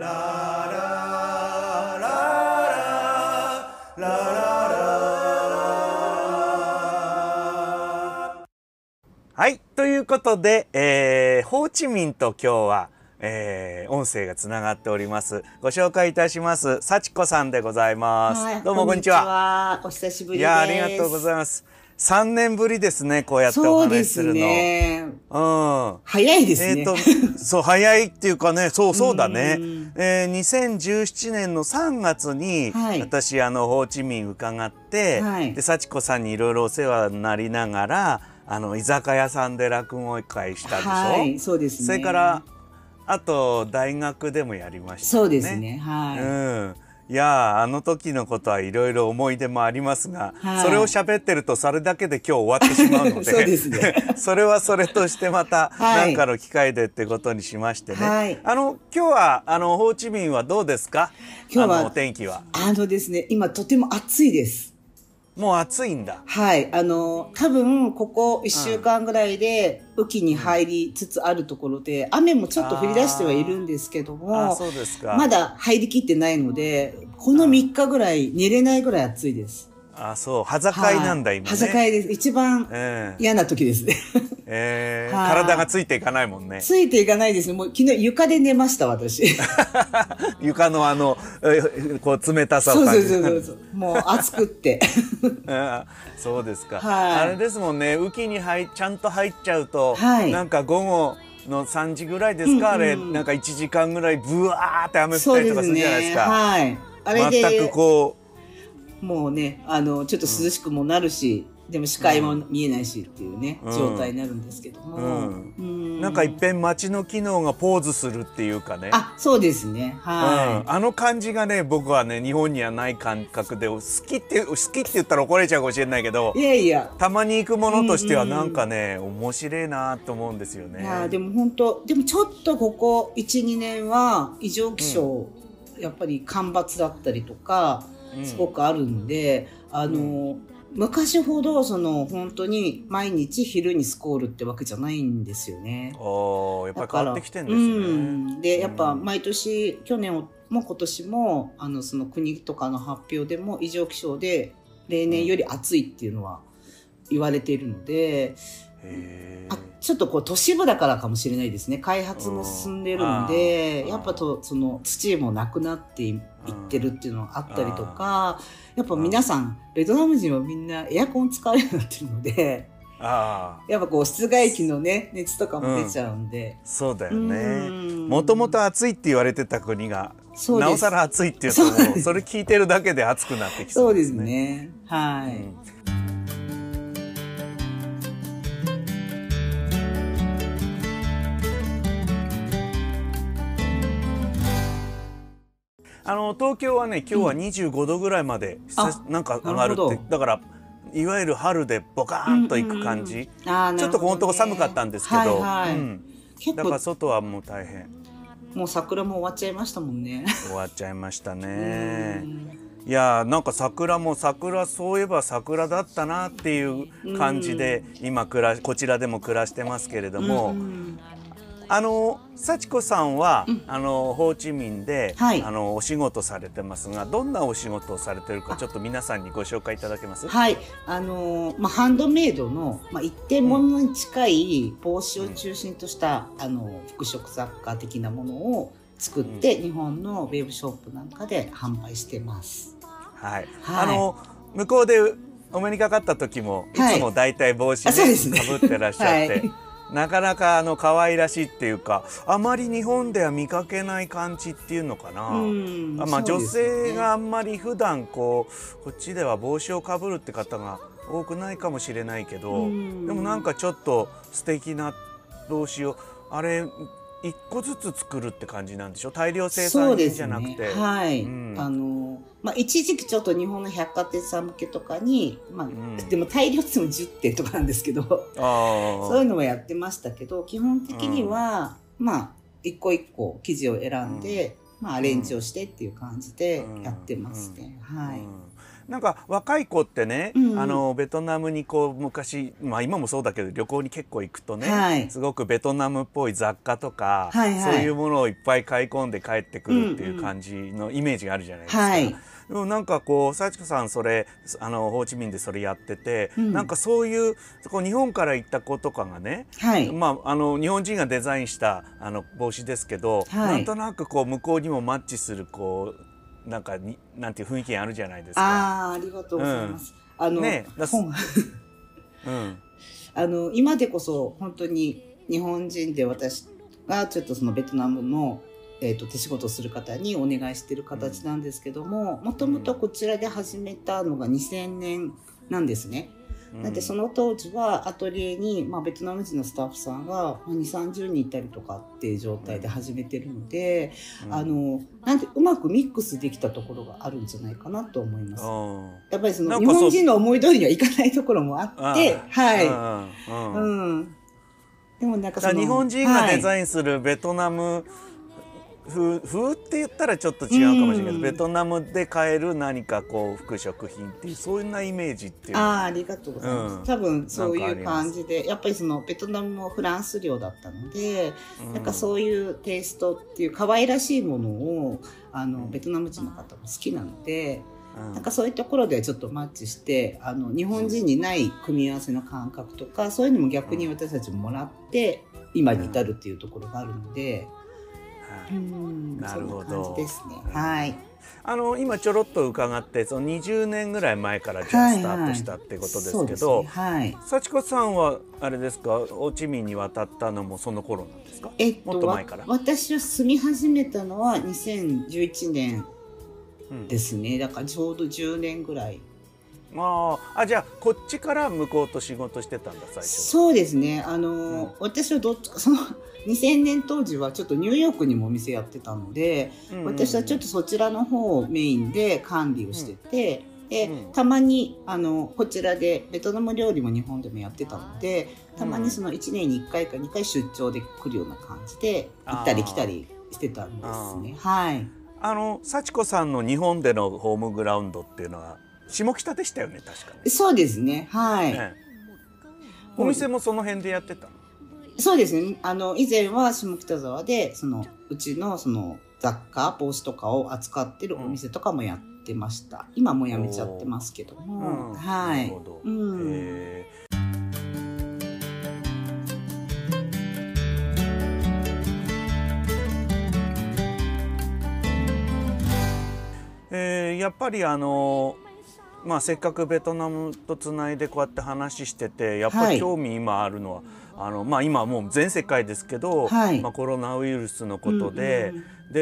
はい、ということで、ホーチミンと今日は、音声がつながっております。ご紹介いたします。幸子さんでございます。どうもこんにちは。お久しぶりです。いや、ありがとうございます。3年ぶりですね、こうやってお話しするの。そうですね。うん。早いですね。そう、早いっていうかね、そうだね。2017年の3月に、はい、私、ホーチミン伺って、はい、で、幸子さんにいろいろお世話になりながら、居酒屋さんで落語会したでしょ。はい、そうですね。それから、あと、大学でもやりましたね。そうですね。はい。うん。いや、あの時のことはいろいろ思い出もありますが、はい、それを喋ってるとそれだけで今日終わってしまうので、そうですね。それはそれとしてまた何かの機会でってことにしましてね。はい、今日は、ホーチミンはどうですか？今日は、お天気は。ですね、今とても暑いです。もう暑いんだ。はい。多分、ここ1週間ぐらいで、雨季に入りつつあるところで、雨もちょっと降り出してはいるんですけども、そうですか。まだ入りきってないので、この3日ぐらい、寝れないぐらい暑いです。あ、そう。端境なんだ、今ね。端境です。一番嫌な時ですね。体がついていかないもんね。ついていかないですね。もう昨日床で寝ました、私。床のこう冷たさを感じる。そう。もう暑くって。そうですか。あれですもんね、雨季にちゃんと入っちゃうと、なんか午後の3時ぐらいですか、あれ、なんか1時間ぐらいブワーって雨降ったりとかするじゃないですか。はい。あれで全くこう。もうね、ちょっと涼しくもなるし、でも視界も見えないしっていうね、状態になるんですけども、なんかいっぺん街の機能がポーズするっていうかね。あ、そうですね。はい。あの感じがね、僕はね、日本にはない感覚で、好きって言ったら怒れちゃうかもしれないけど、いやいや、たまに行くものとしてはなんかね、面白いなと思うんですよね。いや、でも本当、でもちょっとここ 1,2 年は異常気象、やっぱり干ばつだったりとかすごくあるんで、昔ほど本当に毎日昼にスコールってわけじゃないんですよね。やっぱり変わってきてるんですよね。で、やっぱ毎年、去年も今年もその国とかの発表でも異常気象で例年より暑いっていうのは言われているので、ちょっとこう都市部だからかもしれないですね。開発も進んでるので、やっぱその土もなくなっていってるっていうのがあったりとか、やっぱ皆さん、ベトナム人はみんなエアコン使うようになってるので、やっぱこう室外機のね、熱とかも出ちゃうんで、そうだよね。もともと暑いって言われてた国がなおさら暑いっていうと、それ聞いてるだけで暑くなってきそうですね。はい。東京はね、今日は25度ぐらいまで、なんか上がるって、だからいわゆる春でボカーンといく感じ。ちょっとこのとこ寒かったんですけど、だから外はもう大変。もう桜も終わっちゃいましたもんね。終わっちゃいましたね。いや、なんか桜、そういえば桜だったなっていう感じで、今こちらでも暮らしてますけれども。幸子さんは、ホーチミンで、お仕事されてますが、どんなお仕事をされてるか、ちょっと皆さんにご紹介いただけます？はい。ハンドメイドの、一点物に近い帽子を中心とした、服飾雑貨的なものを作って、日本のウェブショップなんかで販売してます。はい。向こうでお目にかかった時も、いつも大体帽子を被ってらっしゃって。はいなかなか可愛らしいっていうか、あまり日本では見かけない感じっていうのかな。まあ女性があんまり普段こっちでは帽子をかぶるって方が多くないかもしれないけど、でもなんかちょっと素敵な帽子をあれ一個ずつ作るって感じなんでしょ。大量生産じゃなくて。はい。一時期ちょっと日本の百貨店さん向けとかに、でも大量っても10点とかなんですけど、そういうのはやってましたけど、基本的には、一個一個生地を選んで、アレンジをしてっていう感じでやってますね。はい。なんか若い子ってね、ベトナムにこう昔、まあ今もそうだけど旅行に結構行くとね、はい、すごくベトナムっぽい雑貨とか、はいはい、そういうものをいっぱい買い込んで帰ってくるっていう感じのイメージがあるじゃないですか。はい、でもなんかこう幸子さんそれホーチミンでそれやってて、なんかそういう日本から行った子とかがね、はい、まあ日本人がデザインした帽子ですけど、はい、なんとなくこう向こうにもマッチするこう。なんていう雰囲気あるじゃないですか。ありがとうございます。今でこそ本当に日本人で私はちょっとそのベトナムの、手仕事をする方にお願いしてる形なんですけども、もともとこちらで始めたのが2000年なんですね。だってその当時はアトリエに、まあ、ベトナム人のスタッフさんが20、30人いたりとかっていう状態で始めてるので、なんてうまくミックスできたところがあるんじゃないかなと思います。やっぱりその日本人の思い通りにはいかないところもあって、はい。うん。でもなんかその日本人がデザインするベトナム風って言ったらちょっと違うかもしれないけど、ベトナムで買える何かこう服飾品っていうそういうなイメージっていうのは、ありがとうございます、多分そういう感じでやっぱりそのベトナムもフランス領だったので、なんかそういうテイストっていう可愛らしいものをベトナム人の方も好きなので、なんかそういうところでちょっとマッチして日本人にない組み合わせの感覚とかそういうのも逆に私たちももらって今に至るっていうところがあるので。なるほど。今ちょろっと伺ってその20年ぐらい前からじゃあスタートしたってことですけど、幸子さんはあれですか、ホーチミンに渡ったのもその頃なんですか、もっと前から。私は住み始めたのは2011年ですね、だからちょうど10年ぐらい。じゃあこっちから向こうと仕事してたんだ最初は。そうですね、私はどっちかその2000年当時はちょっとニューヨークにもお店やってたので、私はちょっとそちらの方をメインで管理をしてて、でたまにこちらでベトナム料理も日本でもやってたので、たまにその1年に1回か2回出張で来るような感じで行ったり来たりしてたんですね。はい。幸子さんの日本でのホームグラウンドっていうのは下北でしたよね、確かに。そうですね、はい、お店もその辺でやってたの？そうですね、以前は下北沢でうちの雑貨帽子とかを扱ってるお店とかもやってました、今もうやめちゃってますけども、はい。やっぱりせっかくベトナムとつないでこうやって話してて、やっぱり興味今あるのは、今もう全世界ですけど、コロナウイルスのことで、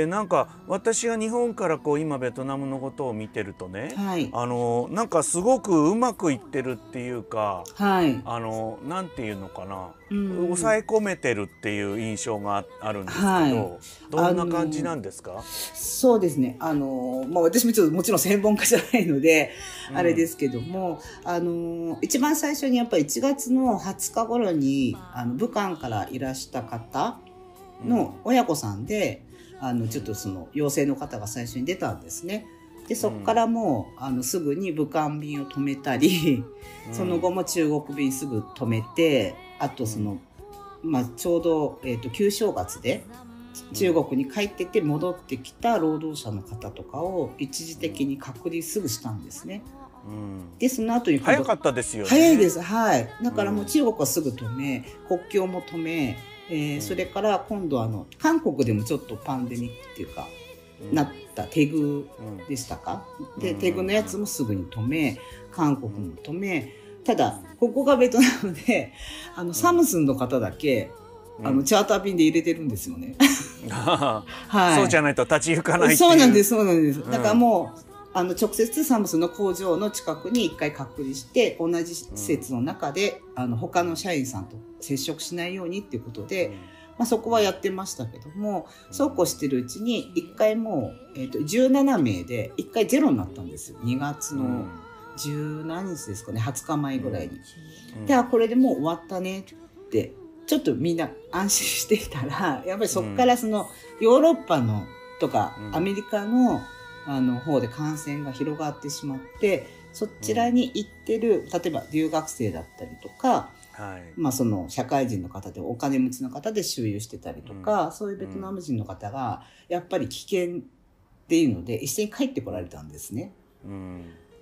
なんか私が日本からこう今ベトナムのことを見てるとね、なんかすごくうまくいってるっていうか、なんていうのかな、抑え込めてるっていう印象があるんですけど、どんな感じなんですか？そうですね、私もちょっともちろん専門家じゃないのであれですけども、一番最初にやっぱり1月の20日頃に武漢からいらした方の親子さんで、ちょっとその陽性の方が最初に出たんですね。でそこからもうすぐに武漢便を止めたり、その後も中国便すぐ止めて、あとちょうど、旧正月で中国に帰ってて戻ってきた労働者の方とかを一時的に隔離すぐしたんですね。でその後に早かったですよね。早いです、はい。だからもう中国はすぐ止め、国境も止め、それから今度韓国でもちょっとパンデミックっていうか、なったテグでしたか、でテグのやつもすぐに止め、韓国も止め、ただここがベトナムでサムスンの方だけチャーター便で入れてるんですよね。そうじゃないと立ち行かないっていう。そうなんです、そうなんです。だからもう直接サムスンの工場の近くに1回隔離して、同じ施設の中で他の社員さんと接触しないようにっていうことで、そこはやってましたけども、そうこうしてるうちに1回もう、17名で1回ゼロになったんですよ。2月の10何日ですかね、20日前ぐらいに。でこれでもう終わったねってちょっとみんな安心していたら、やっぱりそこからヨーロッパのとかアメリカの方で感染が広がってしまって、そちらに行ってる、例えば留学生だったりとか、はい、その社会人の方でお金持ちの方で周遊してたりとか、そういうベトナム人の方がやっぱり危険っていうので一斉に帰ってこられたんですね。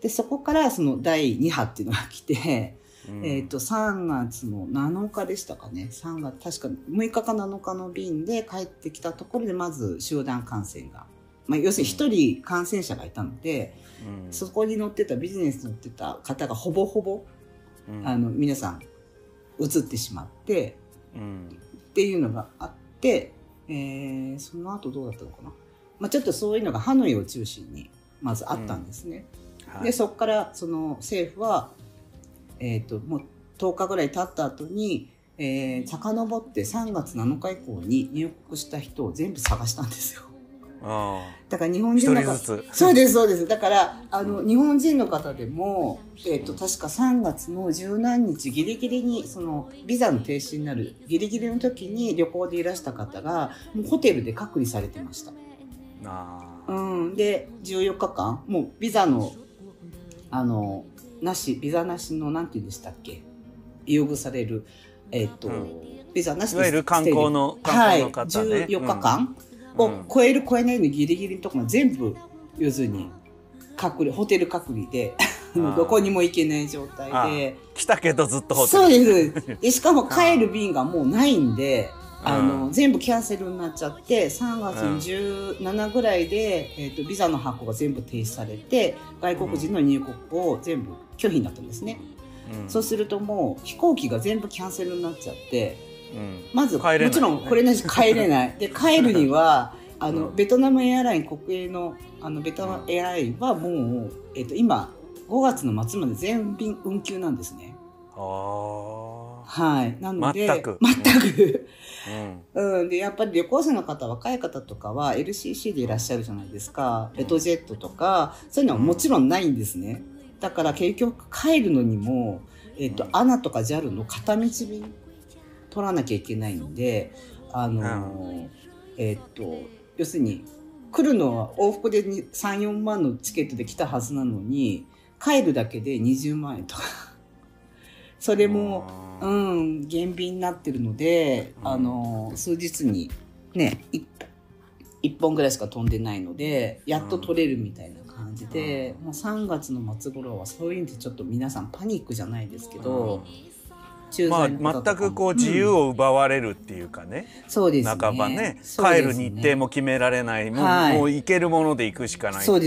でそこからその第2波っていうのが来て、3月の7日でしたかね、3月確か6日か7日の便で帰ってきたところでまず集団感染が、要するに1人感染者がいたので、そこに乗ってたビジネスに乗ってた方がほぼほぼ、皆さん移ってしまって、っていうのがあって、その後どうだったのかな、ちょっとそういうのがハノイを中心にまずあったんですね。でそこからその政府は、もう10日ぐらい経った後に、遡って3月7日以降に入国した人を全部探したんですよ。だから日本人の方、そうですそうです、だから日本人の方でも、確か3月の十何日ギリギリにそのビザの停止になるギリギリの時に旅行でいらした方がもうホテルで隔離されてました。で14日間もうビザのなし、ビザなしのなんて言うんでしたっけ、優遇される、ビザなしのいわゆる観光の方ね、14日間を超える超えないのギリギリのところが全部要するに隔離、ホテル隔離でどこにも行けない状態で来たけどずっとホテル、そうです。でしかも帰る便がもうないんで全部キャンセルになっちゃって、3月の17ぐらいで、ビザの発行が全部停止されて外国人の入国を全部拒否になったんですね、そうするともう飛行機が全部キャンセルになっちゃって、まずもちろんこれなし帰れないで帰るにはベトナムエアライン、国営の、ベトナムエアラインはもう、今5月の末まで全便運休なんですね。なので全くでやっぱり旅行者の方、若い方とかは LCC でいらっしゃるじゃないですか、レトジェットとかそういうのはもちろんないんですね。だから結局帰るのにも、ANA とか JAL の片道便取らなきゃいけないんで、要するに来るのは往復で 3,4 万のチケットで来たはずなのに帰るだけで20万円とかそれも減便になってるので、数日にね 1本ぐらいしか飛んでないのでやっと取れるみたいな感じで、もう3月の末頃はそういうんでちょっと皆さんパニックじゃないですけど、全くこう自由を奪われるっていうかね、そうですね、半ばね、帰る日程も決められない、もう行けるもので行くしかないっていうこ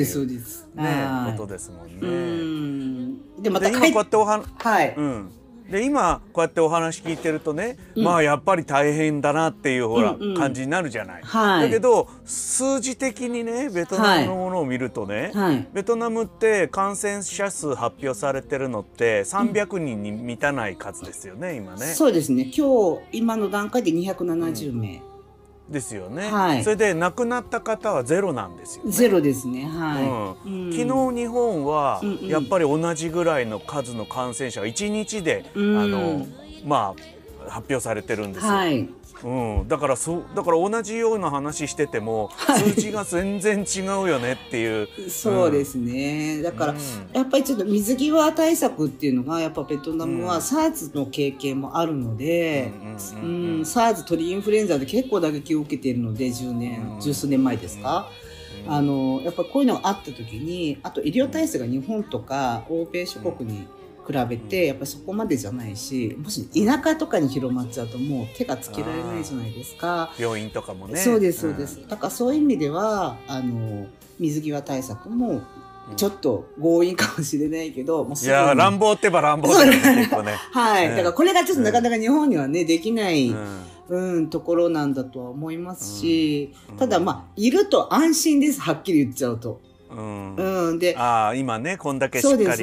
とですもんね。でまた帰ってで今こうやってお話聞いてるとね、やっぱり大変だなっていう感じになるじゃない、だけど数字的にねベトナムのものを見るとね、ベトナムって感染者数発表されてるのって300人に満たない数ですよね、今ね。そうですね、今の段階で270名、ですよね、それで亡くなった方はゼロなんですよね。ゼロですね、昨日日本はやっぱり同じぐらいの数の感染者が1日で、発表されてるんですよ、だから同じような話してても数値が全然違うよねっていうそうですね、だからやっぱりちょっと水際対策っていうのがやっぱベトナムは SARS の経験もあるので、SARS 鳥インフルエンザで結構打撃を受けているので十数年前ですか、やっぱこういうのがあった時に、あと医療体制が日本とか欧米諸国に比べてやっぱりそこまでじゃないし、もし田舎とかに広まっちゃうともう手がつけられないじゃないですか、病院とかもね。そうですそうです、だからそういう意味では水際対策もちょっと強引かもしれないけど、いや乱暴ってば乱暴だよね。だからこれがちょっとなかなか日本にはねできないところなんだとは思いますし、ただいると安心です、はっきり言っちゃうと。今ねこんだけしっかりやっ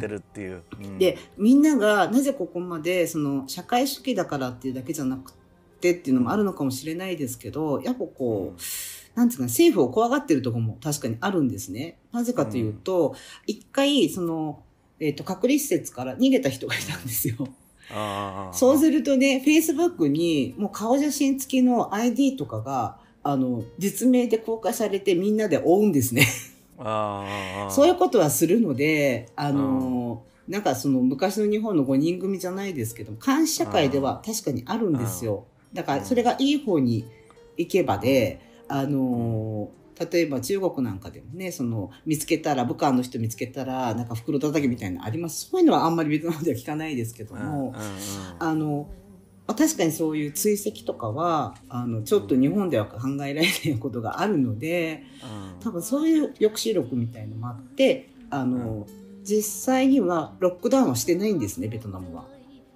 てるっていうで、みんながなぜここまでその社会主義だからっていうだけじゃなくてっていうのもあるのかもしれないですけど、やっぱこうなんていうか政府を怖がってるところも確かにあるんですね。なぜかというと、一回その、隔離施設から逃げた人がいたんですよ。そうするとね、フェイスブックにもう顔写真付きの ID とかが実名で公開されてみんなで追うんですねあそういうことはするのでなんかその昔の日本の5人組じゃないですけど監視社会では確かにあるんですよ。だからそれがいい方に行けばで例えば中国なんかでもねその見つけたら武漢の人見つけたらなんか袋叩きみたいなのあります。そういうのはあんまりベトナムでは聞かないですけども確かにそういう追跡とかはちょっと日本では考えられないことがあるので多分そういう抑止力みたいのもあって実際にはロックダウンはしてないんですねベトナムは。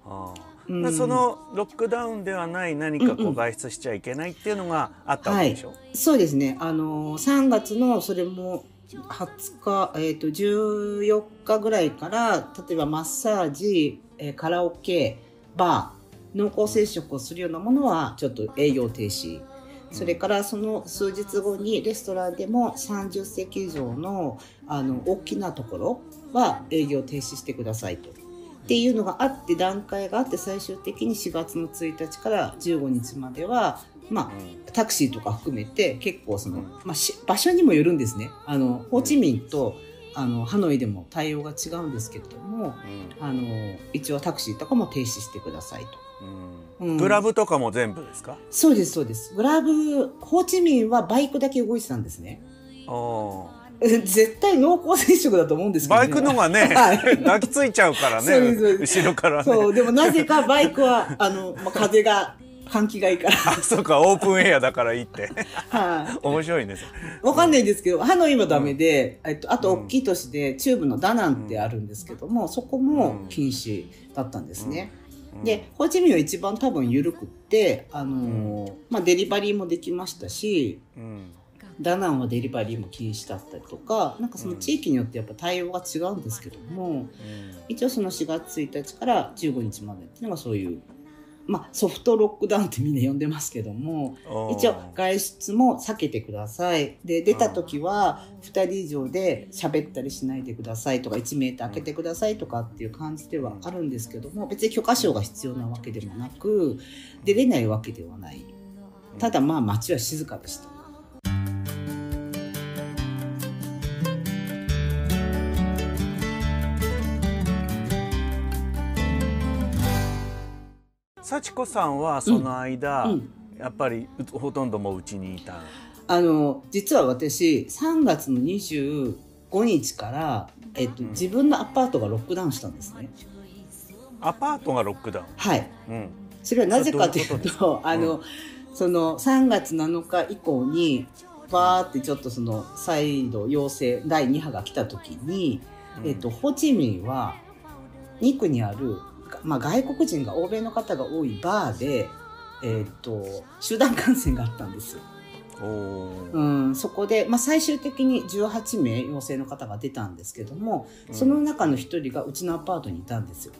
あうん、そのロックダウンではない何かこう外出しちゃいけないっていうのがあったわけでしょ、はい、そうですね3月のそれも20日、14日ぐらいから例えばマッサージ、カラオケバー濃厚接触をするようなものはちょっと営業停止、それからその数日後にレストランでも30席以上の、大きなところは営業停止してくださいとっていうのがあって段階があって最終的に4月の1日から15日までは、まあ、タクシーとか含めて結構その、まあ、場所にもよるんですね。ホーチミンとハノイでも対応が違うんですけれども、一応タクシーとかも停止してくださいと、グラブとかも全部ですか？そうですそうです。グラブホーチミンはバイクだけ動いてたんですね。絶対濃厚接触だと思うんですけど、ね、バイクのがね、はい、抱きついちゃうからね後ろからね。そうでもなぜかバイクは風が換気がいいからあそうかオープンエアだからいいって、はい、面白いね。わかんないんですけど、ハノイもダメで、あと大きい都市で中部のダナンってあるんですけども、そこも禁止だったんですね、でホーチミンは一番多分緩くってまあ、デリバリーもできましたし、ダナンはデリバリーも禁止だったりとか、なんかその地域によってやっぱ対応が違うんですけども、一応その4月1日から15日までっていうのがそういう、まあ、ソフトロックダウンってみんな呼んでますけども、一応外出も避けてくださいで、出た時は2人以上で喋ったりしないでくださいとか1メーター開けてくださいとかっていう感じではあるんですけども、別に許可証が必要なわけでもなく出れないわけではない。ただまあ街は静かでした。幸子さんはその間、やっぱりほとんどもう家にいた。実は私3月の25日から、自分のアパートがロックダウンしたんですね。アパートがロックダウン。はい。それはなぜかというと、その3月7日以降にバーってちょっとその再度陽性第2波が来た時に、ホーチミンは2区にあるまあ、外国人が欧米の方が多いバーで、集団感染があったんですよ。そこで、まあ、最終的に18名陽性の方が出たんですけども、その中の1人がうちのアパートにいたんですよ。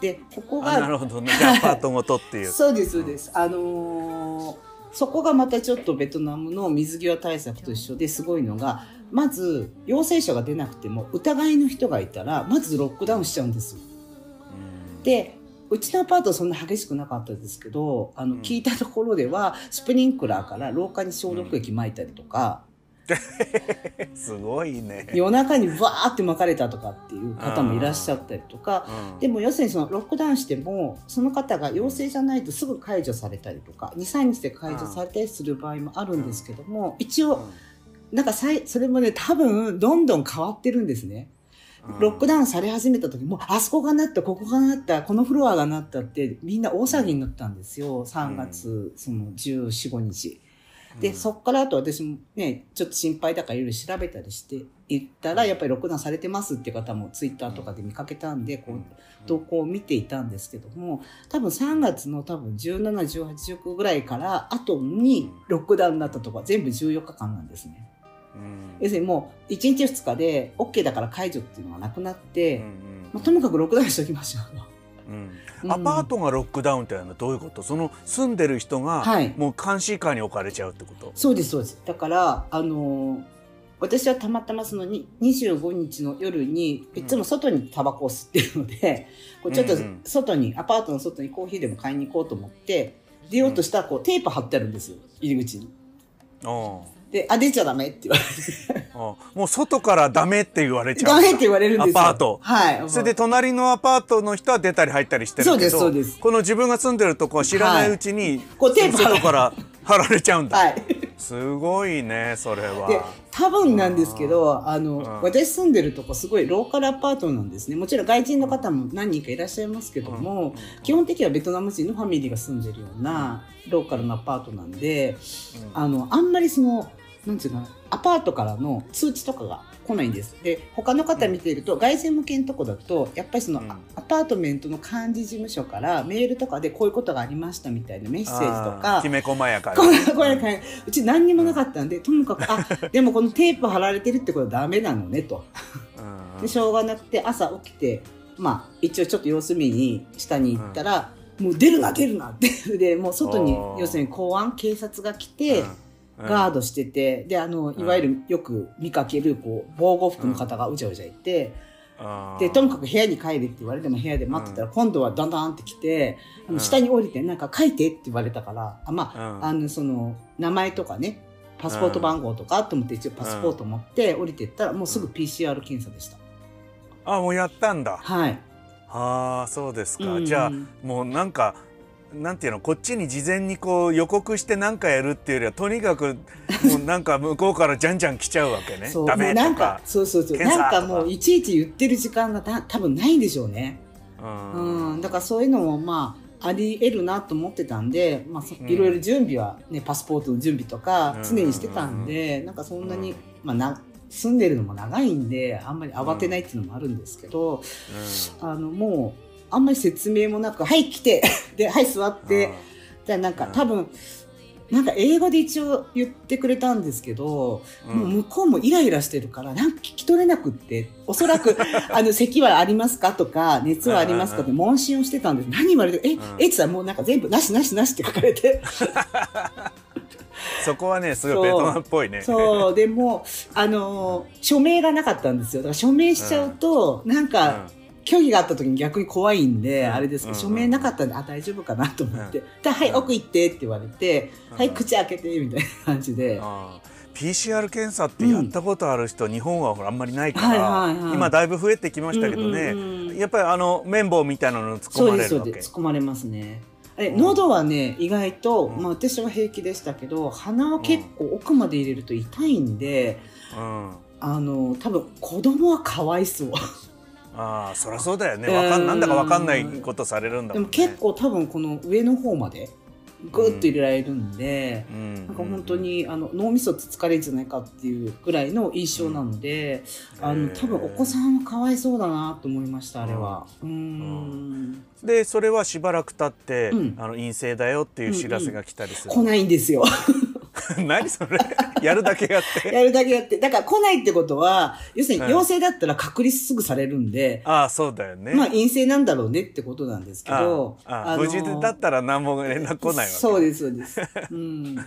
でここがなるほどねアパートごとっていうそうですそうです、そこがまたちょっとベトナムの水際対策と一緒ですごいのが、まず陽性者が出なくても疑いの人がいたらまずロックダウンしちゃうんですよ。でうちのアパートはそんな激しくなかったですけど聞いたところではスプリンクラーから廊下に消毒液撒いたりとか、すごいね夜中にわーって撒かれたとかっていう方もいらっしゃったりとか、でも要するにそのロックダウンしてもその方が陽性じゃないとすぐ解除されたりとか 2,3 日で解除されたりする場合もあるんですけども、一応なんかそれもね多分どんどん変わってるんですね。ロックダウンされ始めた時もあそこがなったここがなったこのフロアがなったってみんな大騒ぎになったんですよ3月その14、15日で、そっからあと私もねちょっと心配だからいろいろ調べたりしていったらやっぱりロックダウンされてますって方もツイッターとかで見かけたんでこう動向を見ていたんですけども、多分3月の多分17、18、19ぐらいから後にロックダウンになったとこは全部14日間なんですね。要するにもう1日2日で OK だから解除っていうのがなくなって、まあ、ともかくロックダウンしておきましょう、アパートがロックダウンってのはどういうこと？その住んでる人がもう監視下に置かれちゃうってこと？そうですそうです。だから私はたまたまその25日の夜にいつも外にタバコを吸ってるので、こうちょっと外にアパートの外にコーヒーでも買いに行こうと思って出ようとしたらこうテープ貼ってあるんですよ、入り口に。で、あ、出ちゃダメって言われて、もう外からダメって言われちゃう。ダメって言われるんですよ、アパート。はい。それで隣のアパートの人は出たり入ったりしてるけど、そうですそうです。この自分が住んでるとこは知らないうちに、こうテープ外から貼られちゃうんだ。はい。すごいね、それは。で、多分なんですけど、私住んでるとこすごいローカルアパートなんですね。もちろん外人の方も何人かいらっしゃいますけども、基本的にはベトナム人のファミリーが住んでるようなローカルのアパートなんで、あんまりそのなんていうの、アパートからの通知とかが来ないんです。で、他の方見ていると、外人向けのとこだと、やっぱりその、アパートメントの管理事務所からメールとかでこういうことがありましたみたいなメッセージとか。きめ細やかに。うち何にもなかったんで、ともかく、あ、でもこのテープ貼られてるってことはダメなのねと。で、しょうがなくて朝起きて、まあ、一応ちょっと様子見に下に行ったら、もう出るな出るなって。で、もう外に、要するに公安、警察が来て、ガードしてて、で、いわゆるよく見かける、こう、防護服の方がうじゃうじゃいて、で、ともかく部屋に帰れって言われても部屋で待ってたら、今度はだんだんって来て、下に降りて、なんか書いてって言われたから、その、名前とかね、パスポート番号とかと思って、一応パスポート持って降りてったら、もうすぐ PCR 検査でした。あ、もうやったんだ。はい。ああ、そうですか。じゃあ、もうなんか、なんていうの、こっちに事前にこう予告して何かやるっていうよりは、とにかくもうなんか向こうからじゃんじゃん来ちゃうわけね。ダメとか、なんかそうそうそう、なんかもういちいち言ってる時間が多分ないんでしょうね。だからそういうのもまあありえるなと思ってたんで、まあいろいろ準備はね、パスポートの準備とか常にしてたんで、なんかそんなにまあ住んでるのも長いんで、あんまり慌てないっていうのもあるんですけど、もうあんまり説明もなく、はい来てで、はい座って、じゃあなんか多分なんか英語で一応言ってくれたんですけど、もう向こうもイライラしてるからなんか聞き取れなくって、おそらく咳はありますかとか熱はありますかって問診をしてたんです。何言われて、えって言ったらもうなんか全部なしなしなしって書かれてそこはね、すごいベトナムっぽいね。そうで、も署名がなかったんですよ。だから署名しちゃうとなんか虚偽があった時に逆に怖いんで、あれですけど、署名なかったんで、あ、大丈夫かなと思って、はい、奥行ってって言われて、はい、口開けてみたいな感じで。PCR 検査ってやったことある人、日本はほらあんまりないから、今だいぶ増えてきましたけどね、やっぱり綿棒みたいなのを突っ込まれるわけ。突っ込まれますね。あれ、喉はね、意外と、まあ私は平気でしたけど、鼻は結構奥まで入れると痛いんで、多分子供はかわいそう。ああ、そりゃそうだよね。なんだか分かんないことされるんだもんね。でも結構多分この上の方までグッと入れられるんで、なんか本当に脳みそつつかれるんじゃないかっていうぐらいの印象なので、多分お子さんはかわいそうだなと思いました、あれは。で、それはしばらく経って陰性だよっていう知らせが来たりする。来ないんですよ。何それ、やるだけやってやるだけやって、だから来ないってことは、要するに陽性だったら隔離すぐされるんで、ああそうだよね、まあ陰性なんだろうねってことなんですけど、無事だったら何も連絡来ないわけ。そうですそうです、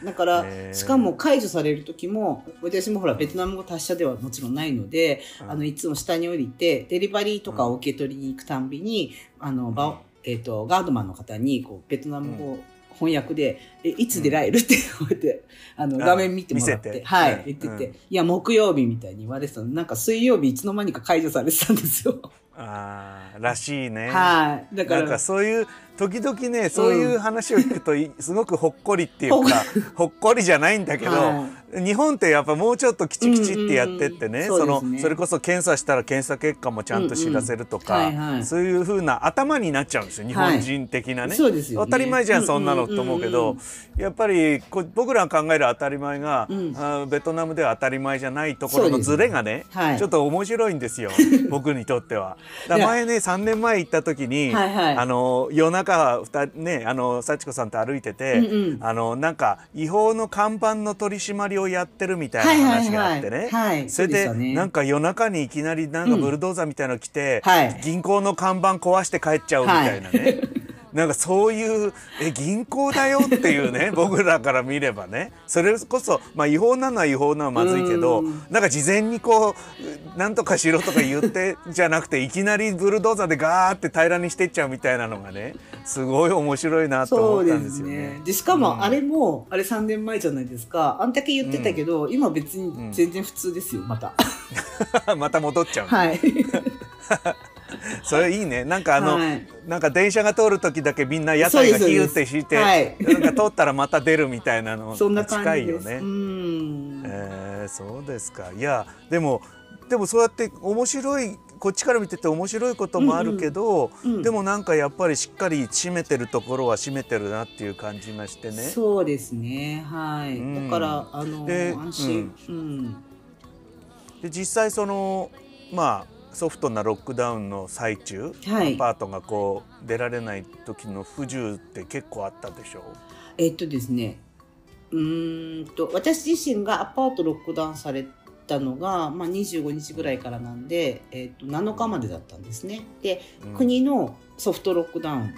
だからしかも解除される時も、私もほらベトナム語達者ではもちろんないので、いつも下に降りてデリバリーとかを受け取りに行くたんびにガードマンの方にこうベトナム語を翻訳で、いつ出られるってこうやって画面見てもらって、はい、言ってて、いや木曜日みたいに言われてたの、なんか水曜日いつの間にか解除されてたんですよ。ああ、らしいね。はい。だからなんかそういう時々ね、そういう話を聞くとすごくほっこりっていうか、ほっこりじゃないんだけど、日本ってやっぱもうちょっときちきちってやってってね、それこそ検査したら検査結果もちゃんと知らせるとか、そういう風な頭になっちゃうんですよ、日本人的なね。当たり前じゃんそんなのと思うけど、やっぱり僕らが考える当たり前がベトナムでは当たり前じゃないところのズレがね、ちょっと面白いんですよ、僕にとっては。前ね、3年前行った時に夜中ね、幸子さんと歩いてて、なんか違法の看板の取り締まりをやってるみたいな話があってね、それでなんか夜中にいきなりなんかブルドーザーみたいなの来て、銀行の看板壊して帰っちゃうみたいなね。なんかそういう銀行だよっていうね僕らから見ればね、それこそ、まあ、違法なのは違法なのはまずいけど、なんか事前にこうなんとかしろとか言ってじゃなくていきなりブルドーザーでガーって平らにしてっちゃうみたいなのがねすごい面白いなと思ったんですよね。そうですね。でしかもあれも、あれ3年前じゃないですか、あんだけ言ってたけど、今別に全然普通ですよ、またまた戻っちゃう、ね、はいそれいいね。なんかはい、なんか電車が通る時だけみんな屋台がヒューって敷いて、はい、なんか通ったらまた出るみたいなのが近いよね。そうですか。いやでもそうやって面白い、こっちから見てて面白いこともあるけど、でもなんかやっぱりしっかり締めてるところは締めてるなっていう感じましてね。そうですね、はい、だから安心、で実際そのまあソフトなロックダウンの最中、はい、アパートがこう出られない時の不自由って結構あったでしょう。ですね、私自身がアパートロックダウンされたのが、まあ、25日ぐらいからなんで、7日までだったんですね。で、国のソフトロックダウン、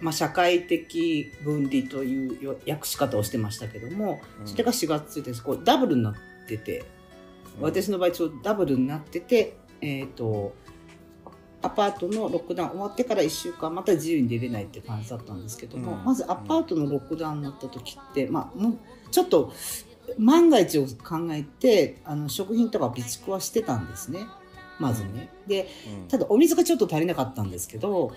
まあ、社会的分離という訳し方をしてましたけども、それが4月1日こうダブルになってて、私の場合ちょうどダブルになってて、アパートのロックダウン終わってから1週間また自由に出れないって感じだったんですけども、まずアパートのロックダウンになった時って、まあ、もうちょっと万が一を考えて食品とか備蓄はしてたんですね、まずね。でただお水がちょっと足りなかったんですけど、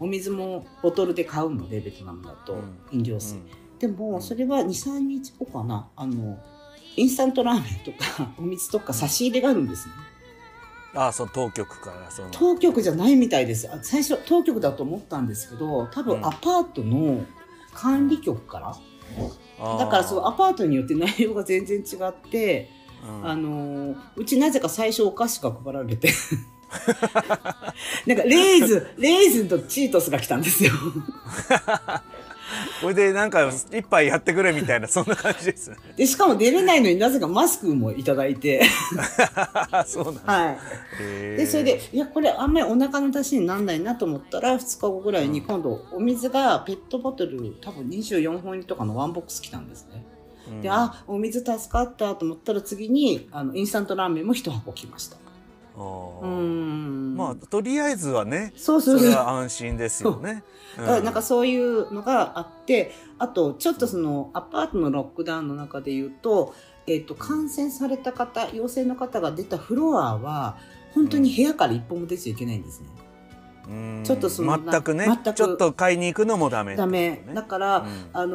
お水もボトルで買うのでベトナムだと飲料水、でもそれは 2,3 日後かな、インスタントラーメンとかお水とか差し入れがあるんですね。あ、そう、当局からその当局じゃないみたいです。最初当局だと思ったんですけど、多分アパートの管理局から、だからそのアパートによって内容が全然違って、うちなぜか最初お菓子が配られてなんかレーズンとチートスが来たんですよこれでなんか一杯やってくれみたいなそんな感じですね。でしかも出れないのになぜかマスクもいただいてそうなんです、はい、でそれでいやこれあんまりお腹の出しにならないなと思ったら、2日後ぐらいに今度お水がペットボトル多分24本入りとかのワンボックス来たんですね、であお水助かったと思ったら次にインスタントラーメンも1箱来ました。まあとりあえずはね、それは安心ですよね。だからなんかそういうのがあって、あとちょっとそのアパートのロックダウンの中で言うと、感染された方、陽性の方が出たフロアは本当に部屋から一歩も出ちゃいけないんですね。ちょっとその全くね、ちょっと買いに行くのもダメ、ね、だから、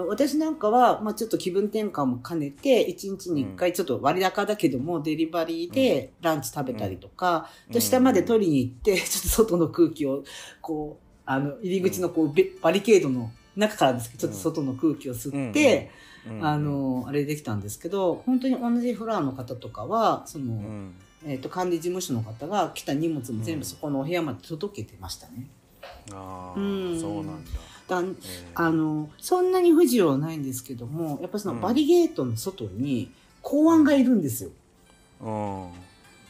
私なんかは、まあ、ちょっと気分転換も兼ねて1日に1回ちょっと割高だけども、デリバリーでランチ食べたりとか、下まで取りに行ってちょっと外の空気をこう入り口のこうバリケードの中からですけどちょっと外の空気を吸ってあれできたんですけど、本当に同じフロアの方とかはその。管理事務所の方が来た荷物も全部そこのお部屋まで届けてましたね。そうなんだ。そんなに不自由はないんですけども、やっぱそのバリゲートの外に公安がいるんですよ。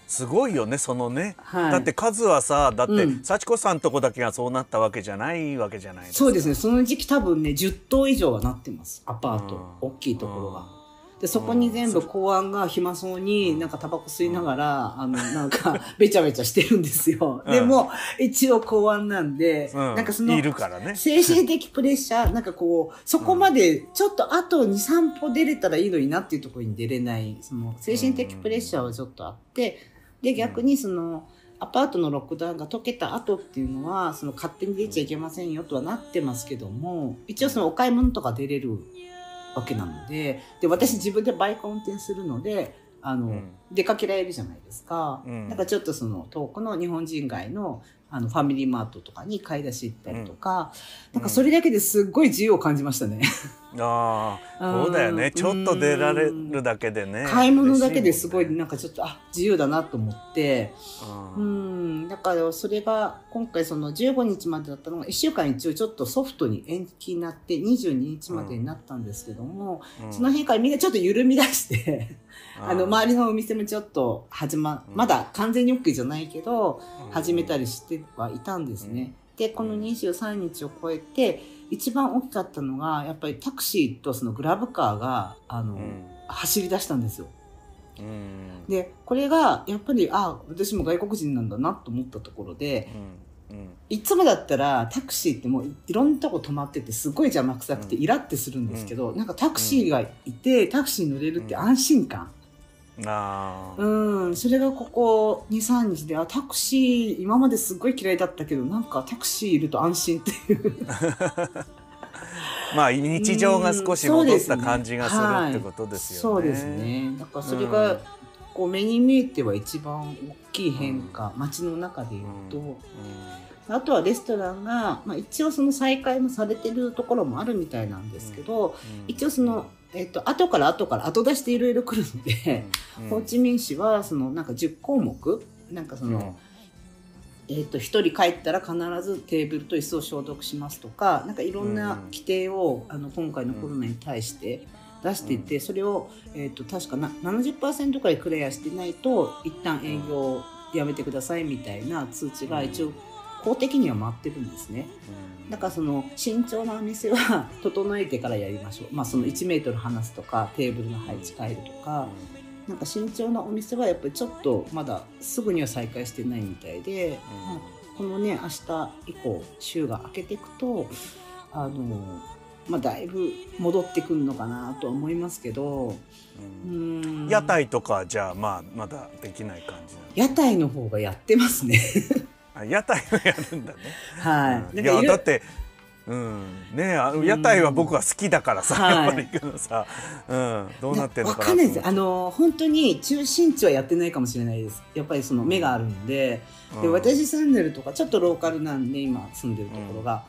すごいよね、そのね、だって数はさ、だって幸子さんとこだけがそうなったわけじゃないわけじゃないですか。そうですね、その時期多分ね10棟以上はなってます、アパート大きいところが。でそこに全部公安が暇そうになんかタバコ吸いながら、なんかべちゃべちゃしてるんですよ。でも一応公安なんで、なんかそのいるからね、精神的プレッシャーなんかこうそこまでちょっとあと 2,3 歩出れたらいいのになっていうところに出れない、その精神的プレッシャーはちょっとあって、で逆にそのアパートのロックダウンが解けた後っていうのはその勝手に出ちゃいけませんよとはなってますけども、一応そのお買い物とか出れるわけなので、で私自分でバイク運転するので出かけられるじゃないですか、だからちょっとその遠くの日本人街のファミリーマートとかに買い出し行ったりとか、なんかそれだけですっごい自由を感じましたね。そうだよね、ちょっと出られるだけでね、買い物だけですごいなんかちょっと自由だなと思って、だからそれが今回その15日までだったのが1週間一応ちょっとソフトに延期になって22日までになったんですけども、その辺からみんなちょっと緩み出して周りのお店もちょっとまだ完全に OK じゃないけど始めたりしてはいたんですね。でこの23日を超えて一番大きかったのがやっぱりタクシーとそのグラブカーが走り出したんですよ。でこれがやっぱり私も外国人なんだなと思ったところで、いつもだったらタクシーってもういろんなとこ止まっててすごい邪魔くさくてイラってするんですけど、なんかタクシーがいてタクシーに乗れるって安心感、それがここ 2,3 日でタクシー今まですごい嫌いだったけどなんかタクシーいると安心っていうまあ日常が少し戻った感じがするってことですよね。そうですね。だからそれがこう目に見えては一番大きい変化、街の中でいうと、あとはレストランが、一応その再開もされてるところもあるみたいなんですけど、一応その後から後出していろいろ来るので、ホーチミン市はそのなんか10項目なんかその、1人帰ったら必ずテーブルと椅子を消毒しますとか、なんかいろんな規定を今回のコロナに対して出していて、それを、確かな 70% くらいクリアしてないと一旦営業をやめてくださいみたいな通知が一応公的には回ってるんですね。だからその慎重なお店は整えてからやりましょう、その1メートル離すとかテーブルの配置変えるとか、なんか慎重なお店はやっぱりちょっとまだすぐには再開してないみたいで、このね明日以降週が明けていくとだいぶ戻ってくるのかなとは思いますけど、屋台とかじゃあまだできない感じなんですか？屋台の方がやってますね屋台はやるんだねはい、いやだって屋台は僕は好きだからさ、やっぱり行くのさ、どうなってるのかな。わかんないです。本当に中心地はやってないかもしれないです。やっぱりその目があるので、で私住んでるとかちょっとローカルなんで今住んでるところが、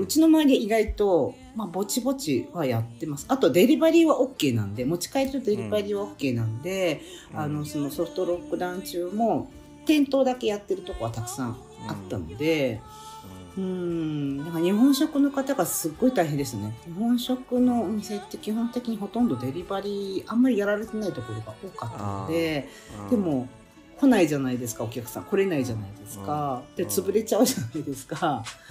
うちの周りで意外とぼちぼちはやってます。あとデリバリーは OK なんで、持ち帰りとデリバリーは OK なんで、そのソフトロックダウン中も店頭だけやってるとこはたくさんあったので。なんか日本食の方がすごい大変ですね。日本食のお店って基本的にほとんどデリバリーあんまりやられてないところが多かったので、でも来ないじゃないですか、お客さん来れないじゃないですか、で潰れちゃうじゃないですか、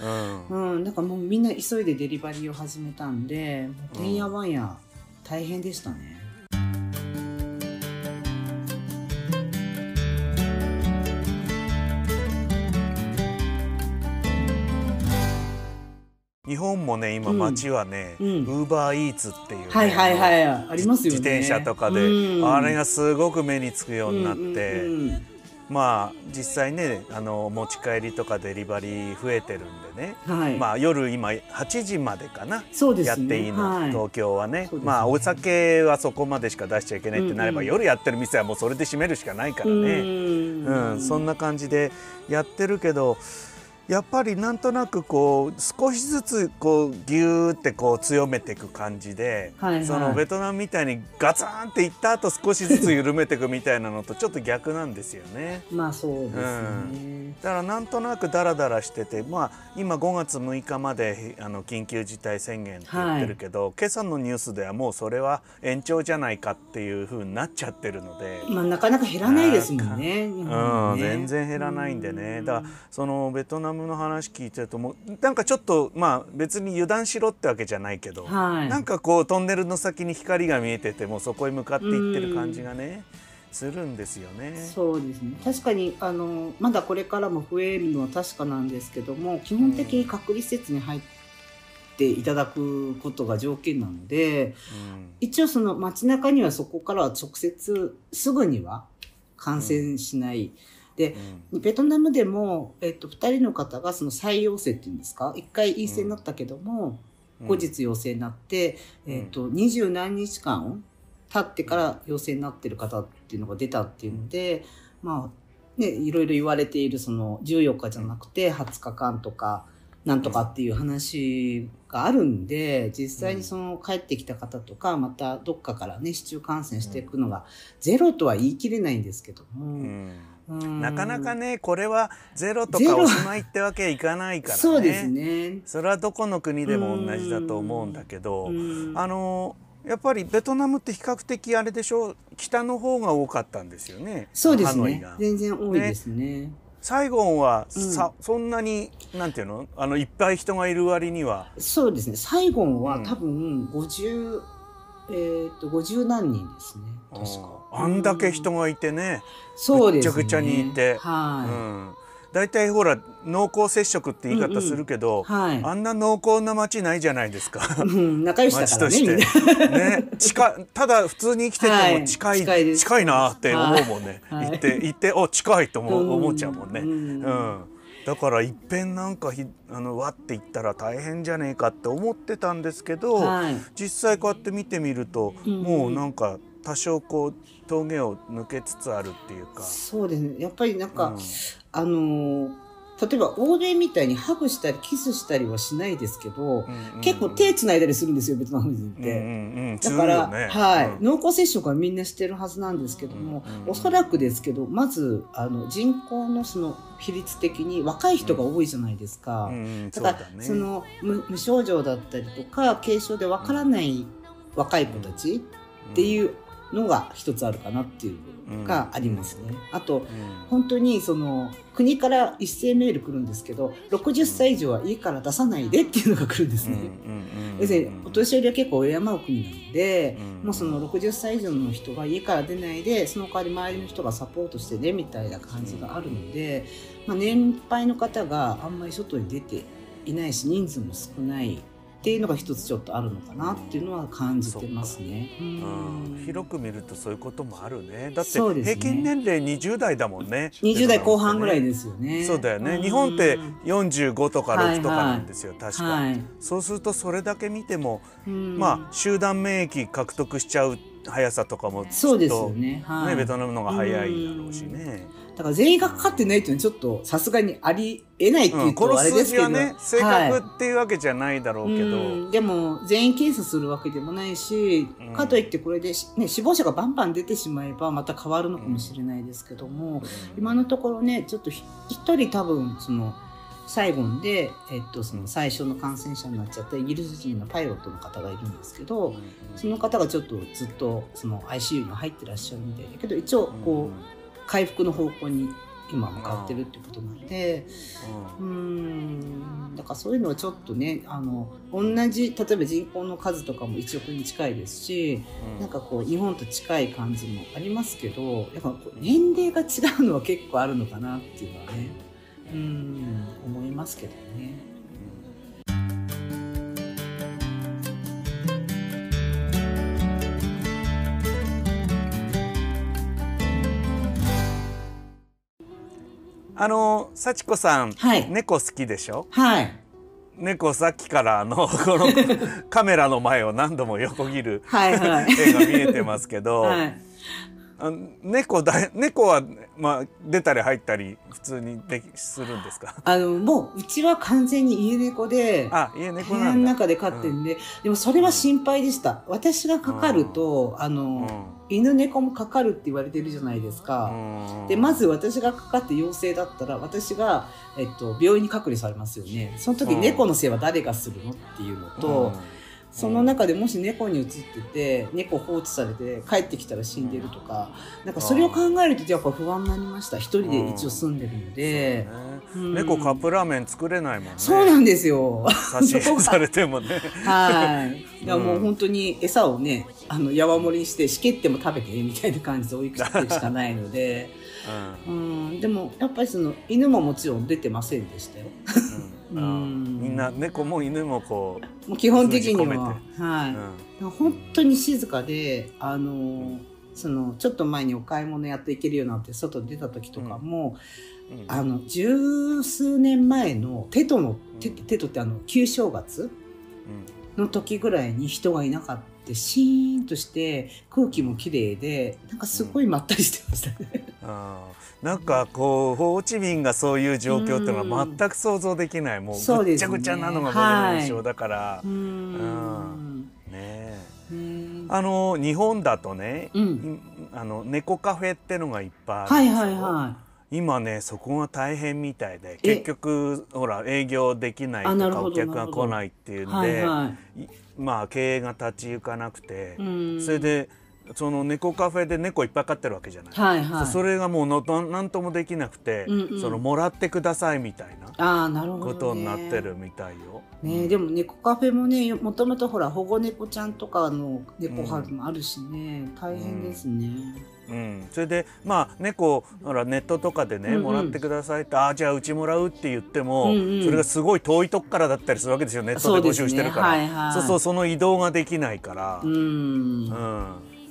だからもうみんな急いでデリバリーを始めたんで、てんやわんや大変でしたね。日本もね今街はねウーバーイーツっていう自転車とかで、あれがすごく目につくようになって、実際ね持ち帰りとかデリバリー増えてるんでね、夜今8時までかな、やっていいの、東京はね。お酒はそこまでしか出しちゃいけないってなれば、夜やってる店はもうそれで閉めるしかないからね、そんな感じでやってるけど、やっぱりなんとなくこう少しずつこうギューってこう強めていく感じで、そのベトナムみたいにガツンっていった後少しずつ緩めていくみたいなのとちょっと逆なんですよね。そうですね、だからなんとなくダラダラしてて、今5月6日まで緊急事態宣言って言ってるけど、今朝のニュースではもうそれは延長じゃないかっていう風になっちゃってるので、なかなか減らないですもんね。全然減らないんでね。だからそのベトナムの話聞いてるともうなんかちょっと別に油断しろってわけじゃないけど、なんかこうトンネルの先に光が見えててもうそこへ向かっていってる感じがねするんですよね。そうですね、確かにまだこれからも増えるのは確かなんですけども、基本的に隔離施設に入っていただくことが条件なので、一応その街中にはそこからは直接すぐには感染しない。でベトナムでも、2人の方がその再陽性っていうんですか、1回陰性になったけども、後日陽性になって、20何日間経ってから陽性になってる方っていうのが出たっていうので、いろいろ言われているその14日じゃなくて20日間とかなんとかっていう話があるんで、実際にその帰ってきた方とかまたどっかからね市中感染していくのがゼロとは言い切れないんですけども。なかなかねこれはゼロとかおしまいってわけいかないからね。そうですね、それはどこの国でも同じだと思うんだけど、やっぱりベトナムって比較的北の方が多かったんですよね。そうですね、全然多いですね。サイゴンはさ、うん、そんなになんていうの、いっぱい人がいる割には。そうですね、サイゴンは多分50、50何人ですね、確か。あんだけ人がいてね、そうですね、ぐっちゃぐちゃにいて、はい、うん、だいたいほら濃厚接触って言い方するけど、うんうん、はい、あんな濃厚な街ないじゃないですか、うん、仲良しだからね、ただ普通に生きてても近い、はい、近いなって思うもんね、はい、行ってお近いと思っちゃうもんね、うんうん、だからいっぺんなんかわって行ったら大変じゃねえかって思ってたんですけど、はい、実際こうやって見てみると、うん、もうなんか多少こう峠を抜けつつあるっていうか。そうですね、やっぱりなんか、うん、例えば欧米みたいにハグしたりキスしたりはしないですけど、結構手つないだりするんですよ、ベトナム人って、だから、ね、はい、うん、濃厚接触はみんなしてるはずなんですけども、おそらくですけど、まず人口のその比率的に若い人が多いじゃないですか、だからその無症状だったりとか軽症でわからない若い子たちっていうのが一つあるかなっていうのがありますね。あと、本当にその国から一斉メール来るんですけど、60歳以上は家から出さないでっていうのが来るんですね。要するにお年寄りは結構敬う国なので、もうその60歳以上の人が家から出ないで、その代わり周りの人がサポートしてねみたいな感じがあるので、まあ、年配の方があんまり外に出ていないし、人数も少ないっていうのが一つちょっとあるのかなっていうのは感じてますね。広く見るとそういうこともあるね。だって平均年齢20代だもんね。20代後半ぐらいですよね。そうだよね。日本って45とか6とかなんですよ、確か。そうするとそれだけ見ても、まあ集団免疫獲得しちゃう速さとかもそうですよね。ベトナムの方が早いだろうしね。だから全員がかかってないっていうのはちょっとさすがにありえないっていうとあれですけど、この数字はね、正確っていうわけじゃないだろうけど、はい、でも全員検査するわけでもないし、かといってこれで、ね、死亡者がバンバン出てしまえばまた変わるのかもしれないですけども、今のところね、ちょっと一人多分そのサイゴンで、その最初の感染者になっちゃったイギリス人のパイロットの方がいるんですけど、その方がちょっとずっとその ICU に入ってらっしゃるみたいだけど、一応こう、回復の方向に今向かってるってことなんで、だからそういうのはちょっとね、同じ例えば人口の数とかも1億人近いですし、なんかこう日本と近い感じもありますけど、やっぱ年齢が違うのは結構あるのかなっていうのはね、思いますけどね。幸子さん、はい、猫好きでしょ、はい、猫さっきからこのカメラの前を何度も横切る絵が見えてますけど、はい、猫は、まあ、出たり入ったり普通にするんですか？もううちは完全に家猫で、家猫なんだ、部屋の中で飼ってるんで、でもそれは心配でした。私がかかると、犬猫もかかるって言われてるじゃないですか。で、まず私がかかって陽性だったら、私が、病院に隔離されますよね。その時猫の世話誰がするのっていうのと、その中でもし猫に移ってて、猫放置されて帰ってきたら死んでるとか、なんかそれを考えるとやっぱ不安になりました。一人で一応住んでるので。猫カップラーメン作れないもんね。そうなんですよ。差し入れされてもね。はい。だからもう本当に餌をね、山盛りにしてしけっても食べてみたいな感じで追いかけてしかないので。でもやっぱりその犬ももちろん出てませんでしたよ。みんな猫も犬もこう基本的には、本当に静かで、そのちょっと前にお買い物やっていけるようになって外に出た時とかも、十数年前のテトって旧正月の時ぐらいに人がいなかった、シーンとして空気もきれいで、なんかすごいまったりしてましたね。なんかこうホーチミンがそういう状況っていうのは全く想像できない、もうぐっちゃぐちゃなのが僕の印象だから。日本だとね、猫カフェってのがいっぱいあるんですよ。今ね、そこが大変みたいで、結局ほら営業できないとかお客が来ないっていうんで、まあ経営が立ち行かなくて、それでその猫カフェで猫いっぱい飼ってるわけじゃない、はいはい、それがもう何ともできなくて、うんうん、そのもらってくださいみたいなことになってるみたいよ。ね、でも猫カフェもね、もともとほら保護猫ちゃんとかの猫ハウスもあるしね、うん、大変ですね、うんうん、それでまあ猫ほらネットとかでね、うんうん、もらってくださいって、あ、じゃあうちもらうって言っても、うんうん、それがすごい遠いとこからだったりするわけですよ、ネットで募集してるから、そうですね、はいはい、そうそう、その移動ができないから、うんうん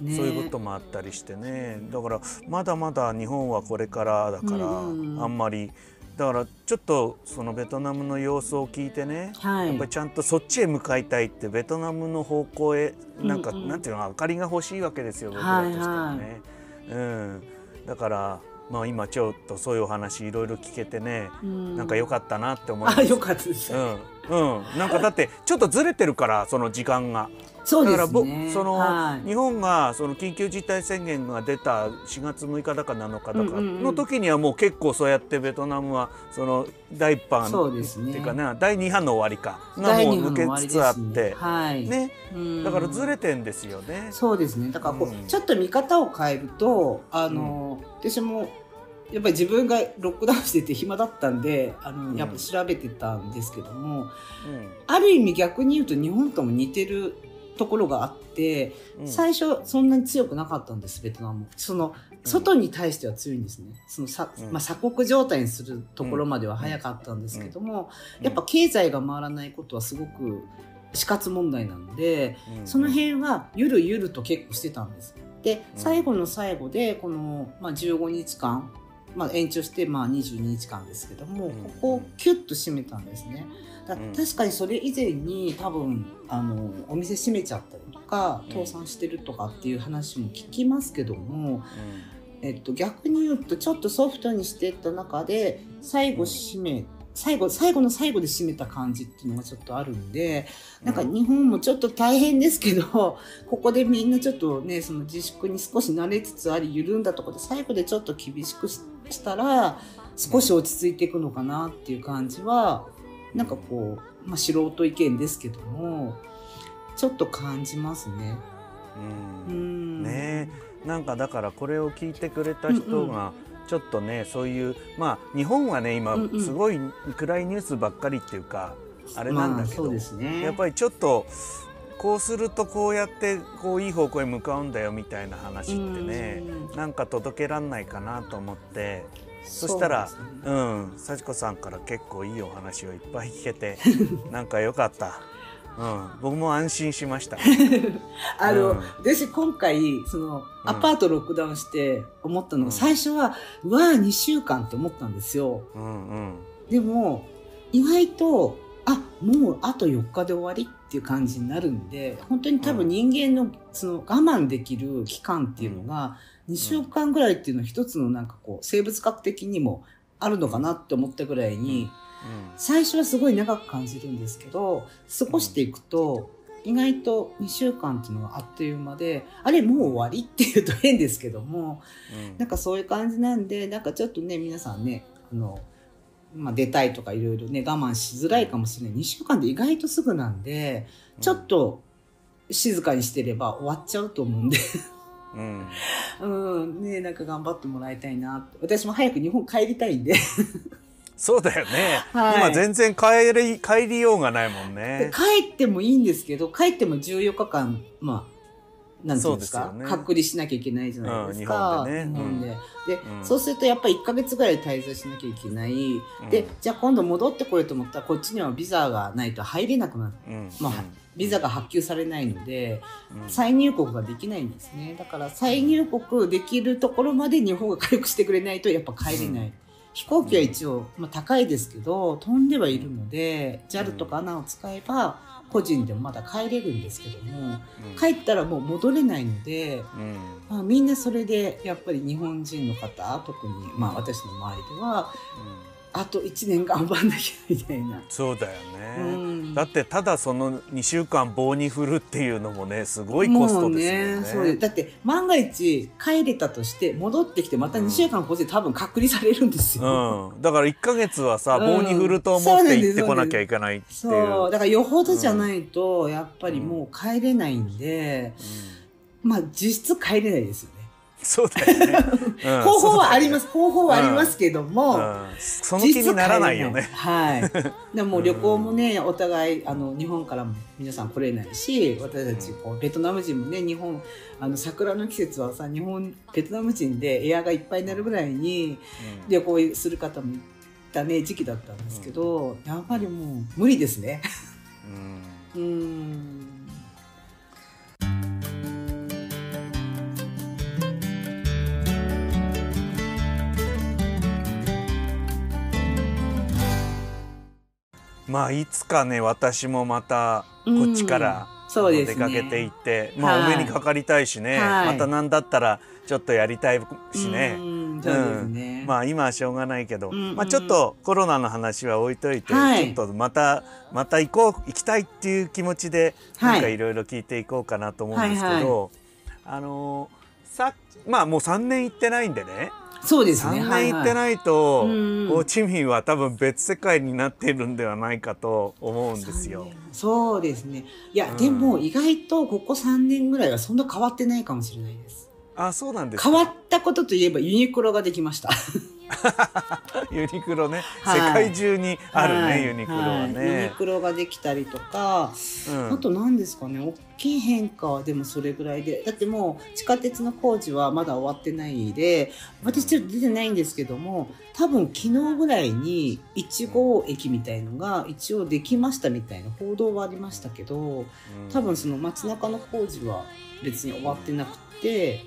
ね、そういうこともあったりしてね、だからまだまだ日本はこれからだから、うんうん、あんまりだからちょっとそのベトナムの様子を聞いてね、はい、やっぱりちゃんとそっちへ向かいたいってベトナムの方向へなんか、うんうん、なんていうの、明かりが欲しいわけですよ、僕らとしてはね、はいはい、うん、だからまあ今ちょっとそういうお話いろいろ聞けてね、うん、なんか良かったなって思います。あ、良かったです、うんうん、なんかだってちょっとずれてるからその時間が。そうですね、だからその、はい、日本がその緊急事態宣言が出た4月6日だか7日だかの時にはもう結構そうやってベトナムはその第1波の、ね、っていうかね、第2波の終わりかがもう抜けつつあって、ね、はいね、だからずれてんですよね。そうですね、だからこう、うん、ちょっと見方を変えるとうん、私もやっぱり自分がロックダウンしてて暇だったんでやっぱ調べてたんですけども、うん、ある意味逆に言うと日本とも似てるところがあって、うん、最初そんなに強くなかったんです。ベトナムもその外に対しては強いんですね、そのうん、まあ、鎖国状態にするところまでは早かったんですけども、うん、やっぱ経済が回らないことはすごく死活問題なので、うん、その辺はゆるゆると結構してたんです。で、最後の最後でこの、まあ、15日間、まあ、延長してまあ22日間ですけども、ここをキュッと閉めたんですね。だから確かにそれ以前に多分お店閉めちゃったりとか倒産してるとかっていう話も聞きますけども、逆に言うとちょっとソフトにしてった中で最後の最後で締めた感じっていうのがちょっとあるんで、なんか日本もちょっと大変ですけど、ここでみんなちょっとね、その自粛に少し慣れつつあり、緩んだところで最後でちょっと厳しくしたら少し落ち着いていくのかなっていう感じは、なんかこう、まあ、素人意見ですけどもちょっと感じますね。うんね、なんかだからこれを聞いてくれた人が、うんうん、ちょっとね、そういう、まあ日本はね今すごい暗いニュースばっかりっていうか、うんうん、あれなんだけど、まあそうですね、やっぱりちょっとこうするとこうやってこういい方向へ向かうんだよみたいな話ってね、なんか届けらんないかなと思って、そしたら、うん、幸子さんから結構いいお話をいっぱい聞けてなんか良かった。うん、僕も安心しましたうん、私今回そのアパートロックダウンして思ったのが、うん、最初はうわー2週間って思ったんですよ、うんうん、でも意外ともうあと4日で終わりっていう感じになるんで、本当に多分人間の、その我慢できる期間っていうのが2週間ぐらいっていうのは一つのなんかこう生物学的にもあるのかなって思ったぐらいに、うん、最初はすごい長く感じるんですけど、過ごしていくと、うん、意外と2週間っていうのはあっという間で、あれもう終わりっていうと変ですけども、うん、なんかそういう感じなんで、なんかちょっとね皆さんねまあ、出たいとかいろいろね我慢しづらいかもしれない。2週間で意外とすぐなんで、ちょっと静かにしてれば終わっちゃうと思うんでうんうん、ね、なんか頑張ってもらいたいなって。私も早く日本帰りたいんでそうだよね、はい、今全然帰りようがないもんね。帰ってもいいんですけど、帰っても14日間、まあなんていうんですか、隔離しなきゃいけないじゃないですか、うん、日本でね、日本で、うん、で、そうするとやっぱり1ヶ月ぐらい滞在しなきゃいけない、うん、で、じゃあ今度戻ってこようと思ったらこっちにはビザがないと入れなくなる、うん、まあ、うん、ビザが発給されないので、うん、再入国ができないんですね。だから再入国できるところまで日本が回復してくれないとやっぱ帰れない、うん、飛行機は一応、まあ、高いですけど飛んではいるので、 JAL とか ANA を使えば個人でもまだ帰れるんですけども、うん、帰ったらもう戻れないので、うん、まあ、みんなそれでやっぱり日本人の方、特にまあ私の周りでは、うん、あと1年頑張んなきゃみたいな。そうだよね、うん、だってただその2週間棒に振るっていうのもね、すごいコストですよ ね、 もうね、そうです。だって万が一帰れたとして戻ってきてまた2週間こっちで多分隔離されるんですよ、うん、だから1ヶ月はさ、棒に振ると思って行ってこなきゃいけないっていう、そうだからよほどじゃないとやっぱりもう帰れないんで、うん、まあ実質帰れないですよね。そうだよね。うん、方法はあります、ね、方法はありますけども、うんうん、その気にならないよね。はい。でも旅行もね、お互い日本からも皆さん来れないし、私たちこうベトナム人もね、日本桜の季節はさ、日本ベトナム人でエアがいっぱいになるぐらいに旅行する方もいたね時期だったんですけど、うん、やっぱりもう無理ですね。うん。まあいつかね、私もまたこっちから出かけていって、ね、まあお目にかかりたいしね、はい、また何だったらちょっとやりたいしね、うん、そうですね、まあ今はしょうがないけど、うんうん、まあちょっとコロナの話は置いといて、はい、ちょっとまた行きたいっていう気持ちでなんかいろいろ聞いていこうかなと思うんですけど、はいはいはい、まあもう3年行ってないんでね。そうですね、3年行ってないと、はいはい、ホーチミンは多分別世界になっているんではないかと思うんですよ。そうですね。いや、うん、でも意外とここ3年ぐらいはそんな変わってないかもしれないです。あ、そうなんですか。変わったことといえばユニクロができましたユニクロね、はい、世界中にあるね、はい、ユニクロはね、はい、ユニクロができたりとか、うん、あと何ですかね、大きい変化はでもそれぐらいで、だってもう地下鉄の工事はまだ終わってないで、私ちょっと出てないんですけども、多分昨日ぐらいに1号駅みたいのが一応できましたみたいな報道はありましたけど、多分その街中の工事は別に終わってなくて、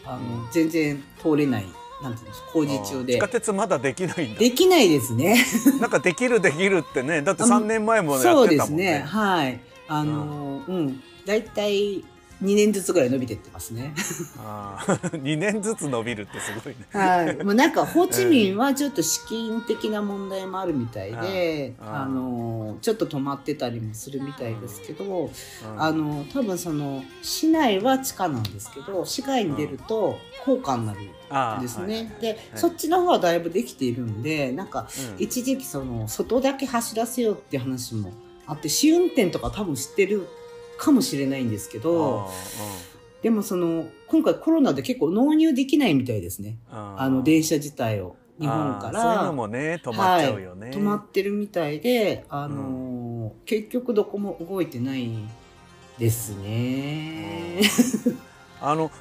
全然通れないなんていうんですか、工事中で。地下鉄まだできないんだ。できないですねなんかできるってね、だって3年前もやってたもんね。そうですね、はい、うん、だいたい2年ずつぐらい伸びてってますねあ2年ずつ伸びるってすごいねはい、もうなんかホーチミンはちょっと資金的な問題もあるみたいで、ちょっと止まってたりもするみたいですけど、多分その市内は地下なんですけど、市外に出ると高架になるですね、はいはいはい、で、そっちの方はだいぶできているんで、なんか一時期その外だけ走らせようって話もあって、試運転とか多分知ってるかもしれないんですけど、でもその今回コロナで結構納入できないみたいですね、電車自体を日本から。そういうのもね、止まっちゃうよね、はい、止まってるみたいで、結局どこも動いてないですね、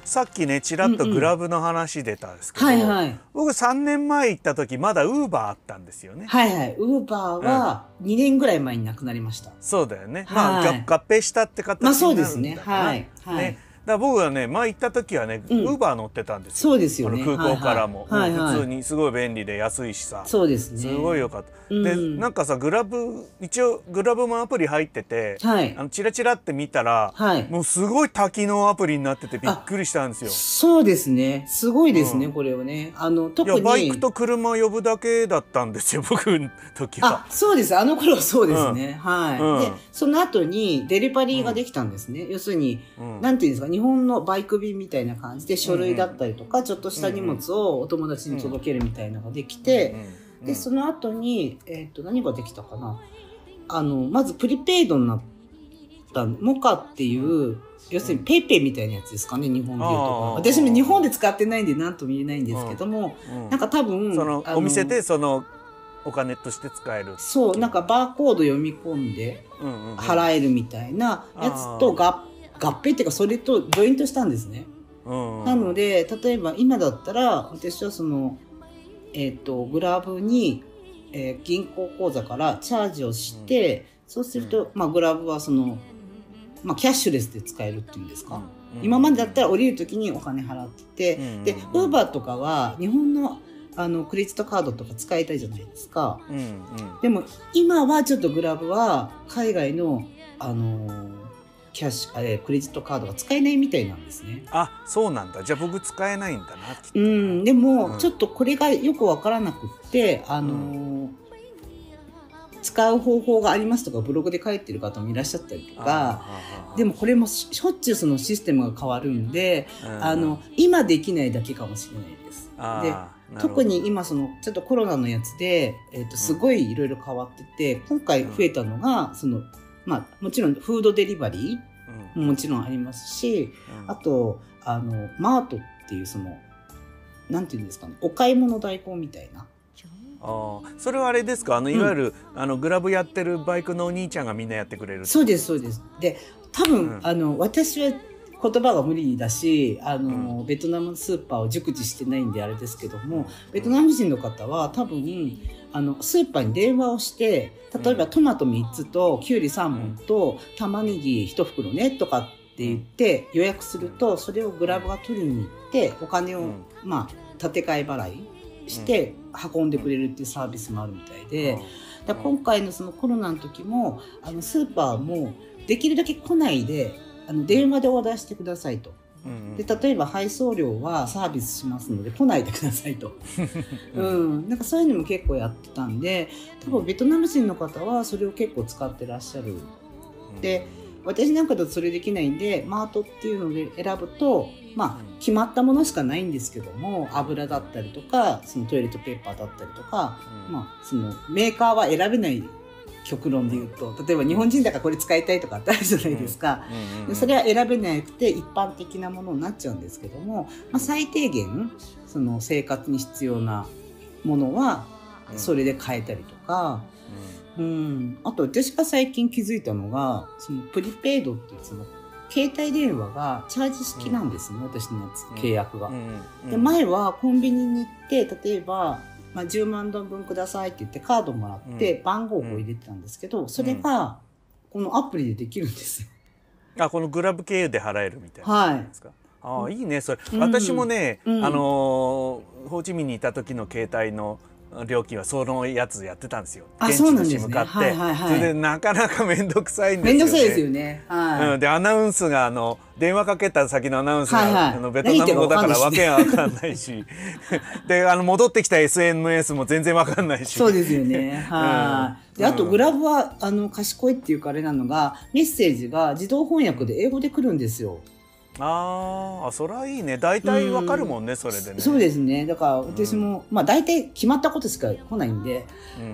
さっきねちらっとグラブの話出たんですけど、うんうん、はいはい、僕3年前行った時まだウーバーあったんですよね。はいはい、ウーバーは2年ぐらい前になくなりました、うん、そうだよね、はい、まあ合併したって形になるんだ、まあそうですね、はいはい、ね、だから僕はね前行った時はね、うん、ウーバー乗ってたんですよ。そうですよね、空港からも、はいはいはいはい、普通にすごい便利で安いしさ。そうですね、すごい良かった、うん、でなんかさ、グラブ一応グラブもアプリ入ってて、はい、チラチラって見たら、はい、もうすごい多機能アプリになっててびっくりしたんですよ。そうですね、すごいですね、うん、これをね、特にいやバイクと車呼ぶだけだったんですよ僕の時は。あ、そうです、あの頃はそうですね、うん、はい、うん、でその後にデリバリーができたんですね、うん、要するに、うん、なんていうんですか、日本のバイク便みたいな感じで書類だったりとか、うん、ちょっとした荷物をお友達に届けるみたいなのができて、うん、でその後に、何ができたかな、まずプリペイドになったモカっていう、うん、要するにペイペイみたいなやつですかね、日本でいうと。私も日本で使ってないんで何とも言えないんですけども、うんうん、なんか多分そのお店でそのお金として使える。そう、なんかバーコード読み込んで払えるみたいなやつと合併っていうか、それとジョイントしたんですね、うんうん、なので例えば今だったら私はその、グラブに、銀行口座からチャージをして、うん、そうすると、うん、まあ、グラブはその、まあ、キャッシュレスで使えるっていうんですか、うん、今までだったら降りる時にお金払ってて、うん、で Uber とかは日本のクレジットカードとか使いたいじゃないですか、うんうん、でも今はちょっとグラブは海外のキャッシュ、クレジットカードが使えないみたいなんですね。あ、そうなんだ。じゃあ僕使えないんだな、きっと。うん、でも、うん、ちょっとこれがよくわからなくって、うん、使う方法がありますとかブログで書いてる方もいらっしゃったりとか、でもこれもしょっちゅうそのシステムが変わるんで、うん、今できないだけかもしれないです。で、特に今そのちょっとコロナのやつで、すごいいろいろ変わってて、今回増えたのが、うん、そのまあ、もちろんフードデリバリーももちろんありますし、うん、あとマートっていうそのなんていうんですかね、お買い物代行みたいな。あ、それはあれですか、いわゆる、グラブやってるバイクのお兄ちゃんがみんなやってくれる。そうですそうです。で多分、私は言葉が無理だしベトナムスーパーを熟知してないんであれですけども、ベトナム人の方は多分スーパーに電話をして、例えばトマト3つときゅうり3本と玉ねぎ1袋ねとかって言って予約すると、それをグラブが取りに行ってお金を立て替え払いして運んでくれるっていうサービスもあるみたいで、だから今回のそのコロナの時もスーパーもできるだけ来ないで電話でオーダーしてくださいと、で例えば配送料はサービスしますので来ないでくださいと、なんかそういうのも結構やってたんで、多分ベトナム人の方はそれを結構使ってらっしゃる。で私なんかだとそれできないんでマートっていうので選ぶと、決まったものしかないんですけども、油だったりとかそのトイレットペーパーだったりとか、そのメーカーは選べない極論で言うと、例えば日本人だからこれ使いたいとかあったじゃないですか、それは選べなくて一般的なものになっちゃうんですけども、最低限その生活に必要なものはそれで買えたりとか、あと私が最近気づいたのが、そのプリペイドっていうその携帯電話がチャージ式なんですね、私のやつ契約が。で前はコンビニに行って例えば10万ドル分くださいって言ってカードもらって番号を入れてたんですけど、それがこのアプリでできるんですよ。あ、このグラブ経由で払えるみたいなんですか。はい、あ、いいねそれ。私もね、ホーチミンにいた時の携帯の料金はそのやつやってたんですよ。現地のSIM買って、それでなかなか面倒くさいんですよね。面倒くさいですよね。でアナウンスが電話かけた先のアナウンスがベトナム語だからわけわかんないし、で戻ってきた SNS も全然わかんないし。そうですよね。であとグラブは賢いっていうかあれなのが、メッセージが自動翻訳で英語で来るんですよ。ああ、それはいいね。大体わかるもんね、それでね。そうですね。だから私も、大体決まったことしか来ないんで、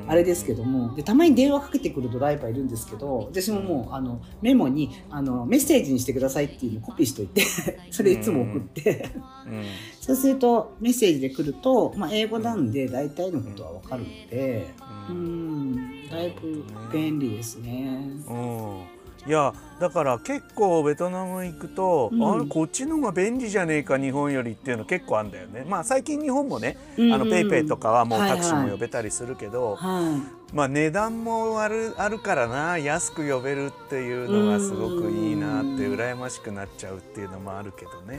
あれですけども、でたまに電話かけてくるドライバーいるんですけど、私ももうメモにメッセージにしてくださいっていうのをコピーしといてそれいつも送ってそうするとメッセージで来ると、英語なんで大体のことはわかるので、だいぶ便利ですね。いやだから結構ベトナム行くと、こっちの方が便利じゃねえか日本よりっていうの結構あるんだよね。最近日本もねペイペイとかはもうタクシーも呼べたりするけど、値段もあるからな、安く呼べるっていうのがすごくいいなって、羨ましくなっちゃうっていうのもあるけどね。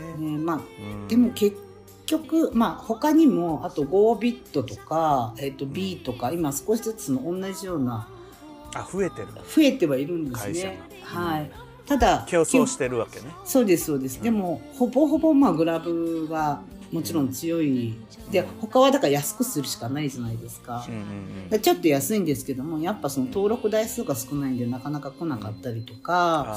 でも結局他にもあと5ビットとかB とか今少しずつの同じような。増えてはいるんですね。ただ競争してるわけね。そうですそうです。でもほぼほぼグラブがもちろん強いで、他はだから安くするしかないじゃないですか。ちょっと安いんですけども、やっぱその登録台数が少ないんでなかなか来なかったりとか、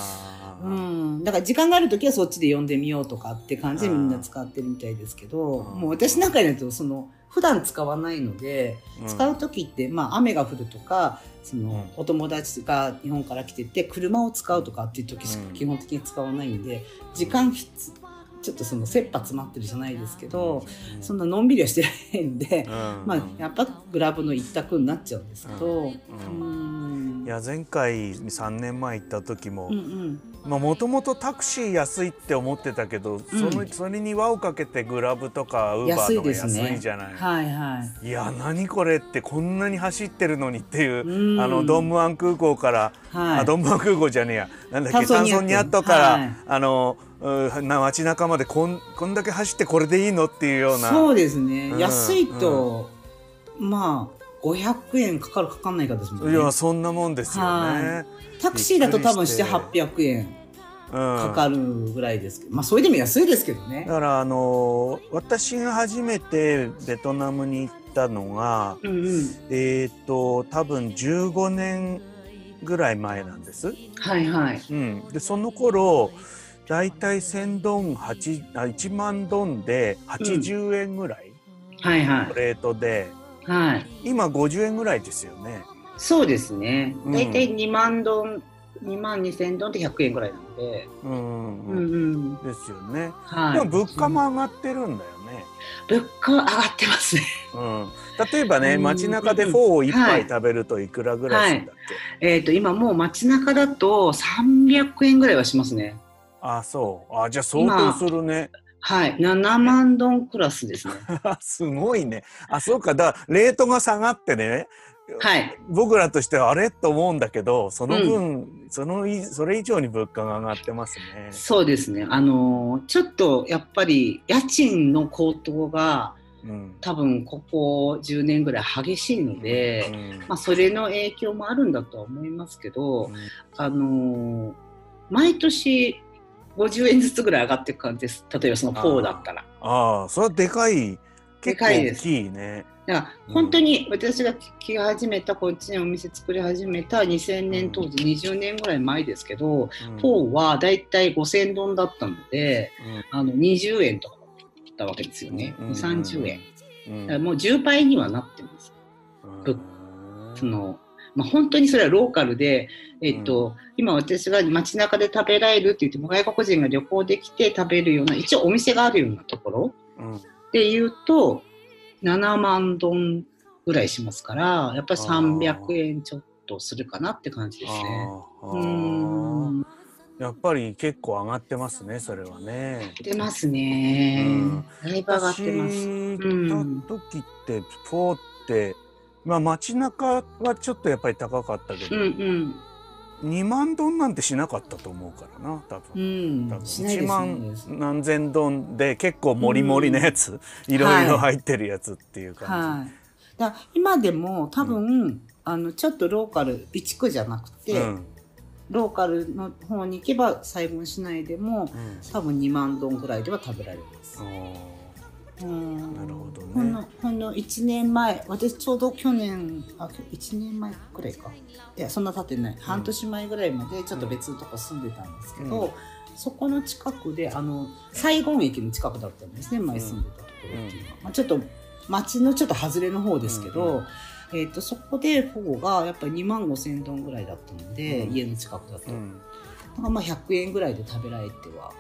だから時間がある時はそっちで呼んでみようとかって感じでみんな使ってるみたいですけど、もう私なんかになるとその普段使わないので、使う時って雨が降るとか、そのお友達が日本から来てて車を使うとかっていう時しか基本的に使わないんで、時間ちょっとその切羽詰まってるじゃないですけど、そんなのんびりはしてないんで、やっぱグラブの一択になっちゃうんですけど、いや前回3年前行った時ももともとタクシー安いって思ってたけど、それに輪をかけてグラブとかウーバーとか安いじゃない。いや何これってこんなに走ってるのにっていう、ドンムアン空港から、ドンムアン空港じゃねえや、なんだっけタンソニアットから、街中までこんだけ走ってこれでいいのっていうような。そうですね、安いと500円かかるかかんないかですもんね。いやそんなもんですよね。タクシーだと多分700〜800円かかるぐらいですけど、それでも安いですけどね。だから私が初めてベトナムに行ったのが多分15年ぐらい前なんです。でその頃だいたい1万ドンで80円ぐらいレートで。今50円ぐらいですよね。そうですね。だいたい2万ドン22,000ドルで100円ぐらいなので、うんうんうん、ですよね、はい、でも物価も上がってるんだよね。物価は上がってますね、うん、例えばね、街中でフォーを1杯食べるといくらぐらいするんだっけ、はいはい、今もう街中だと300円ぐらいはしますね。あ、そう、あ、じゃあ相当するね。はい、7万ドンクラスですね。すごいね。あ、そうか、だからレートが下がってね、はい、僕らとしてはあれと思うんだけど、その分、うん、それ以上に物価が上がってますね。そうですね、ちょっとやっぱり家賃の高騰が、うん、多分ここ10年ぐらい激しいので、うんうん、まあ、それの影響もあるんだとは思いますけど、うん、毎年50円ずつぐらい上がっていく感じです。例えばそのポーだったら、ああ、それはでかい、結構大きいね。だから本当に私が来始めた、こっちにお店作り始めた2000年当時、20年ぐらい前ですけど、ポーはだいたい5000ドンだったので、20円とかだったわけですよね、30円。だからもう10倍にはなってます。まあ、本当にそれはローカルで、今私が街中で食べられるって言っても、外国人が旅行できて食べるような、一応お店があるようなところで言うと、7万ドンぐらいしますから、やっぱり300円ちょっとするかなって感じですね。やっぱり結構上がってますね、それはね。出ますね。だいぶ上がってます。時ってポーって、まあ、街中はちょっとやっぱり高かったけど、うんうん、2万ドンなんてしなかったと思うからな、多分、多分1万何千ドンで結構モリモリのやつ、いろいろ入ってるやつっていう感じ、はいはい、だ今でも多分、うん、ちょっとローカル1区じゃなくて、うん、ローカルの方に行けばサイゴン市内でも、うん、多分2万ドンぐらいでは食べられます、うん、なるほどね。ほんの1年前、私ちょうど去年、あ、1年前くらいか、いやそんな経ってない、半年前ぐらいまでちょっと別のとこ住んでたんですけど、うん、そこの近くで、サイゴン駅の近くだったんですね、前住んでたところっていうのは、うん、まあ、ちょっと町のちょっと外れの方ですけど、うん、そこでフォーがやっぱり25,000ドンぐらいだったので、うん、家の近くだと、うん、だからまあ100円ぐらいで食べられては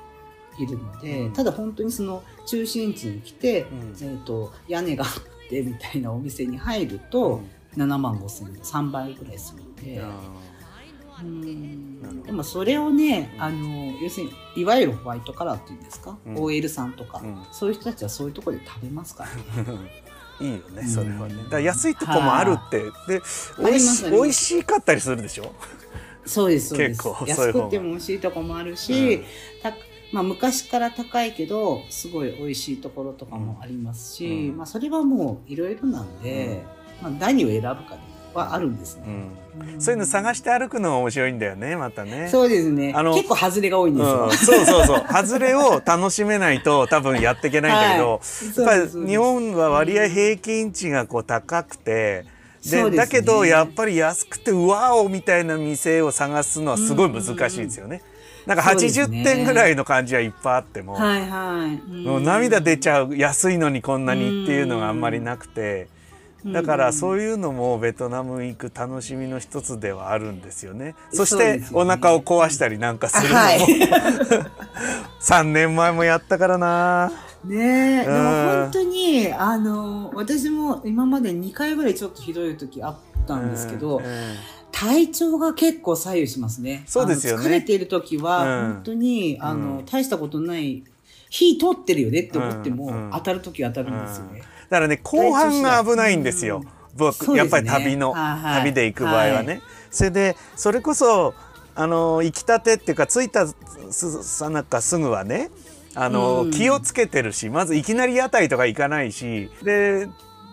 いるので、うん、ただ本当にその中心地に来て、うん、屋根があってみたいなお店に入ると、うん、75,000円、3倍ぐらいするので、うん、でもそれをね、要するにいわゆるホワイトカラーっていうんですか、うん、OL さんとか、うん、そういう人たちはそういうところで食べますから、ね。いいよね、それはね。だから安いとこもあるって、で、美味しかったりするでしょ。そうです、そうです。安くても美味しいとこもあるし、うん、まあ、昔から高いけどすごい美味しいところとかもありますし、うん、まあ、それはもういろいろなんで、うん、まあ、何を選ぶかはあるんですね、うんうん、そういうの探して歩くのが面白いんだよね、またね。そうですね、結構外れが多いんですよ、うん、そうそうそう、外れを楽しめないと多分やっていけないんだけど、はい、やっぱり日本は割合平均値がこう高くて、で、だけどやっぱり安くてうわおみたいな店を探すのはすごい難しいですよね、うんうんうん、なんか80点ぐらいの感じはいっぱいあっても、はいはい、もう涙出ちゃう、安いのにこんなにっていうのがあんまりなくて、だからそういうのもベトナム行く楽しみの一つではあるんですよね。そしてお腹を壊したりなんかするのも、はい、3年前もやったからな。ねえ、でも本当に私も今まで2回ぐらいちょっとひどい時あったんですけど、体調が結構左右しますね。そうですよね。疲れている時は本当に、うん、大したことない、火通ってるよねって思っても、うん、当たる時は当たるんですよね、うん、だからね、後半が危ないんですよ、僕、ね、やっぱり旅で行く場合はね、はい、それでそれこそ行きたてっていうか着いたさなかすぐはね、うん、気をつけてるし、まずいきなり屋台とか行かないし、で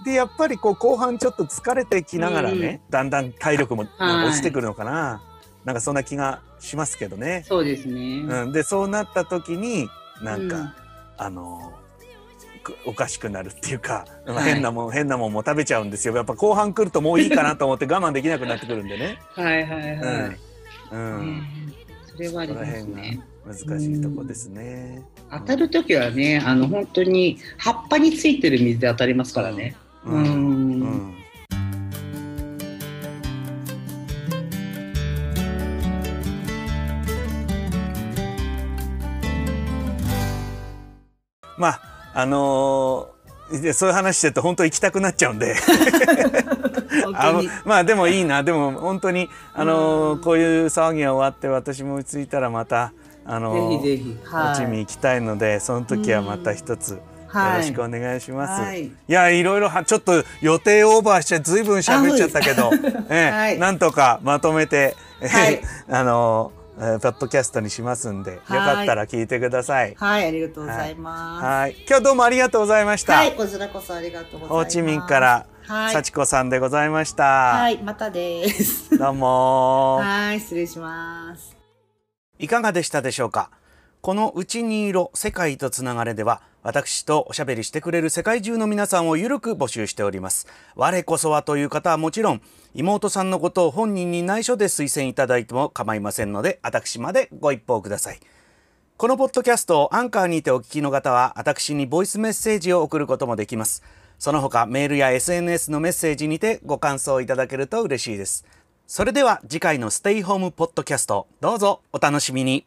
やっぱりこう後半ちょっと疲れてきながらね、うん、だんだん体力も落ちてくるのかな、はい、なんかそんな気がしますけどね。そうですね、うん、でそうなった時になんか、うん、おかしくなるっていうか、はい、変なもんも食べちゃうんですよ。やっぱ後半来るともういいかなと思って我慢できなくなってくるんでね。はいはいはい、うんうん、それはありますね。難しいとこですね。当たる時はね、本当に葉っぱについてる水で当たりますからね。うんうんうん、まあそういう話してると本当行きたくなっちゃうんでまあでもいいな、でも本当にこういう騒ぎが終わって私も着いたらまたぜひぜひおちみ行きたいので、その時はまた一つよろしくお願いします。はい、いや、いろいろちょっと予定オーバーしてずいぶん喋っちゃったけど、はい、なんとかまとめて、はい、ポッドキャストにしますんで、よかったら聞いてください。はい、ありがとうございます。はい、今日はどうもありがとうございました。はい、こちらこそありがとうございます。ホーチミンから幸子さんでございました。はい、またです。どうも。はい、失礼します。いかがでしたでしょうか。このうちにいろ世界とつながれでは、私とおしゃべりしてくれる世界中の皆さんをゆるく募集しております。我こそはという方はもちろん、妹さんのことを本人に内緒で推薦いただいても構いませんので、私までご一報ください。このポッドキャストをアンカーにてお聞きの方は、私にボイスメッセージを送ることもできます。その他メールや SNS のメッセージにてご感想いただけると嬉しいです。それでは次回のステイホームポッドキャスト、どうぞお楽しみに。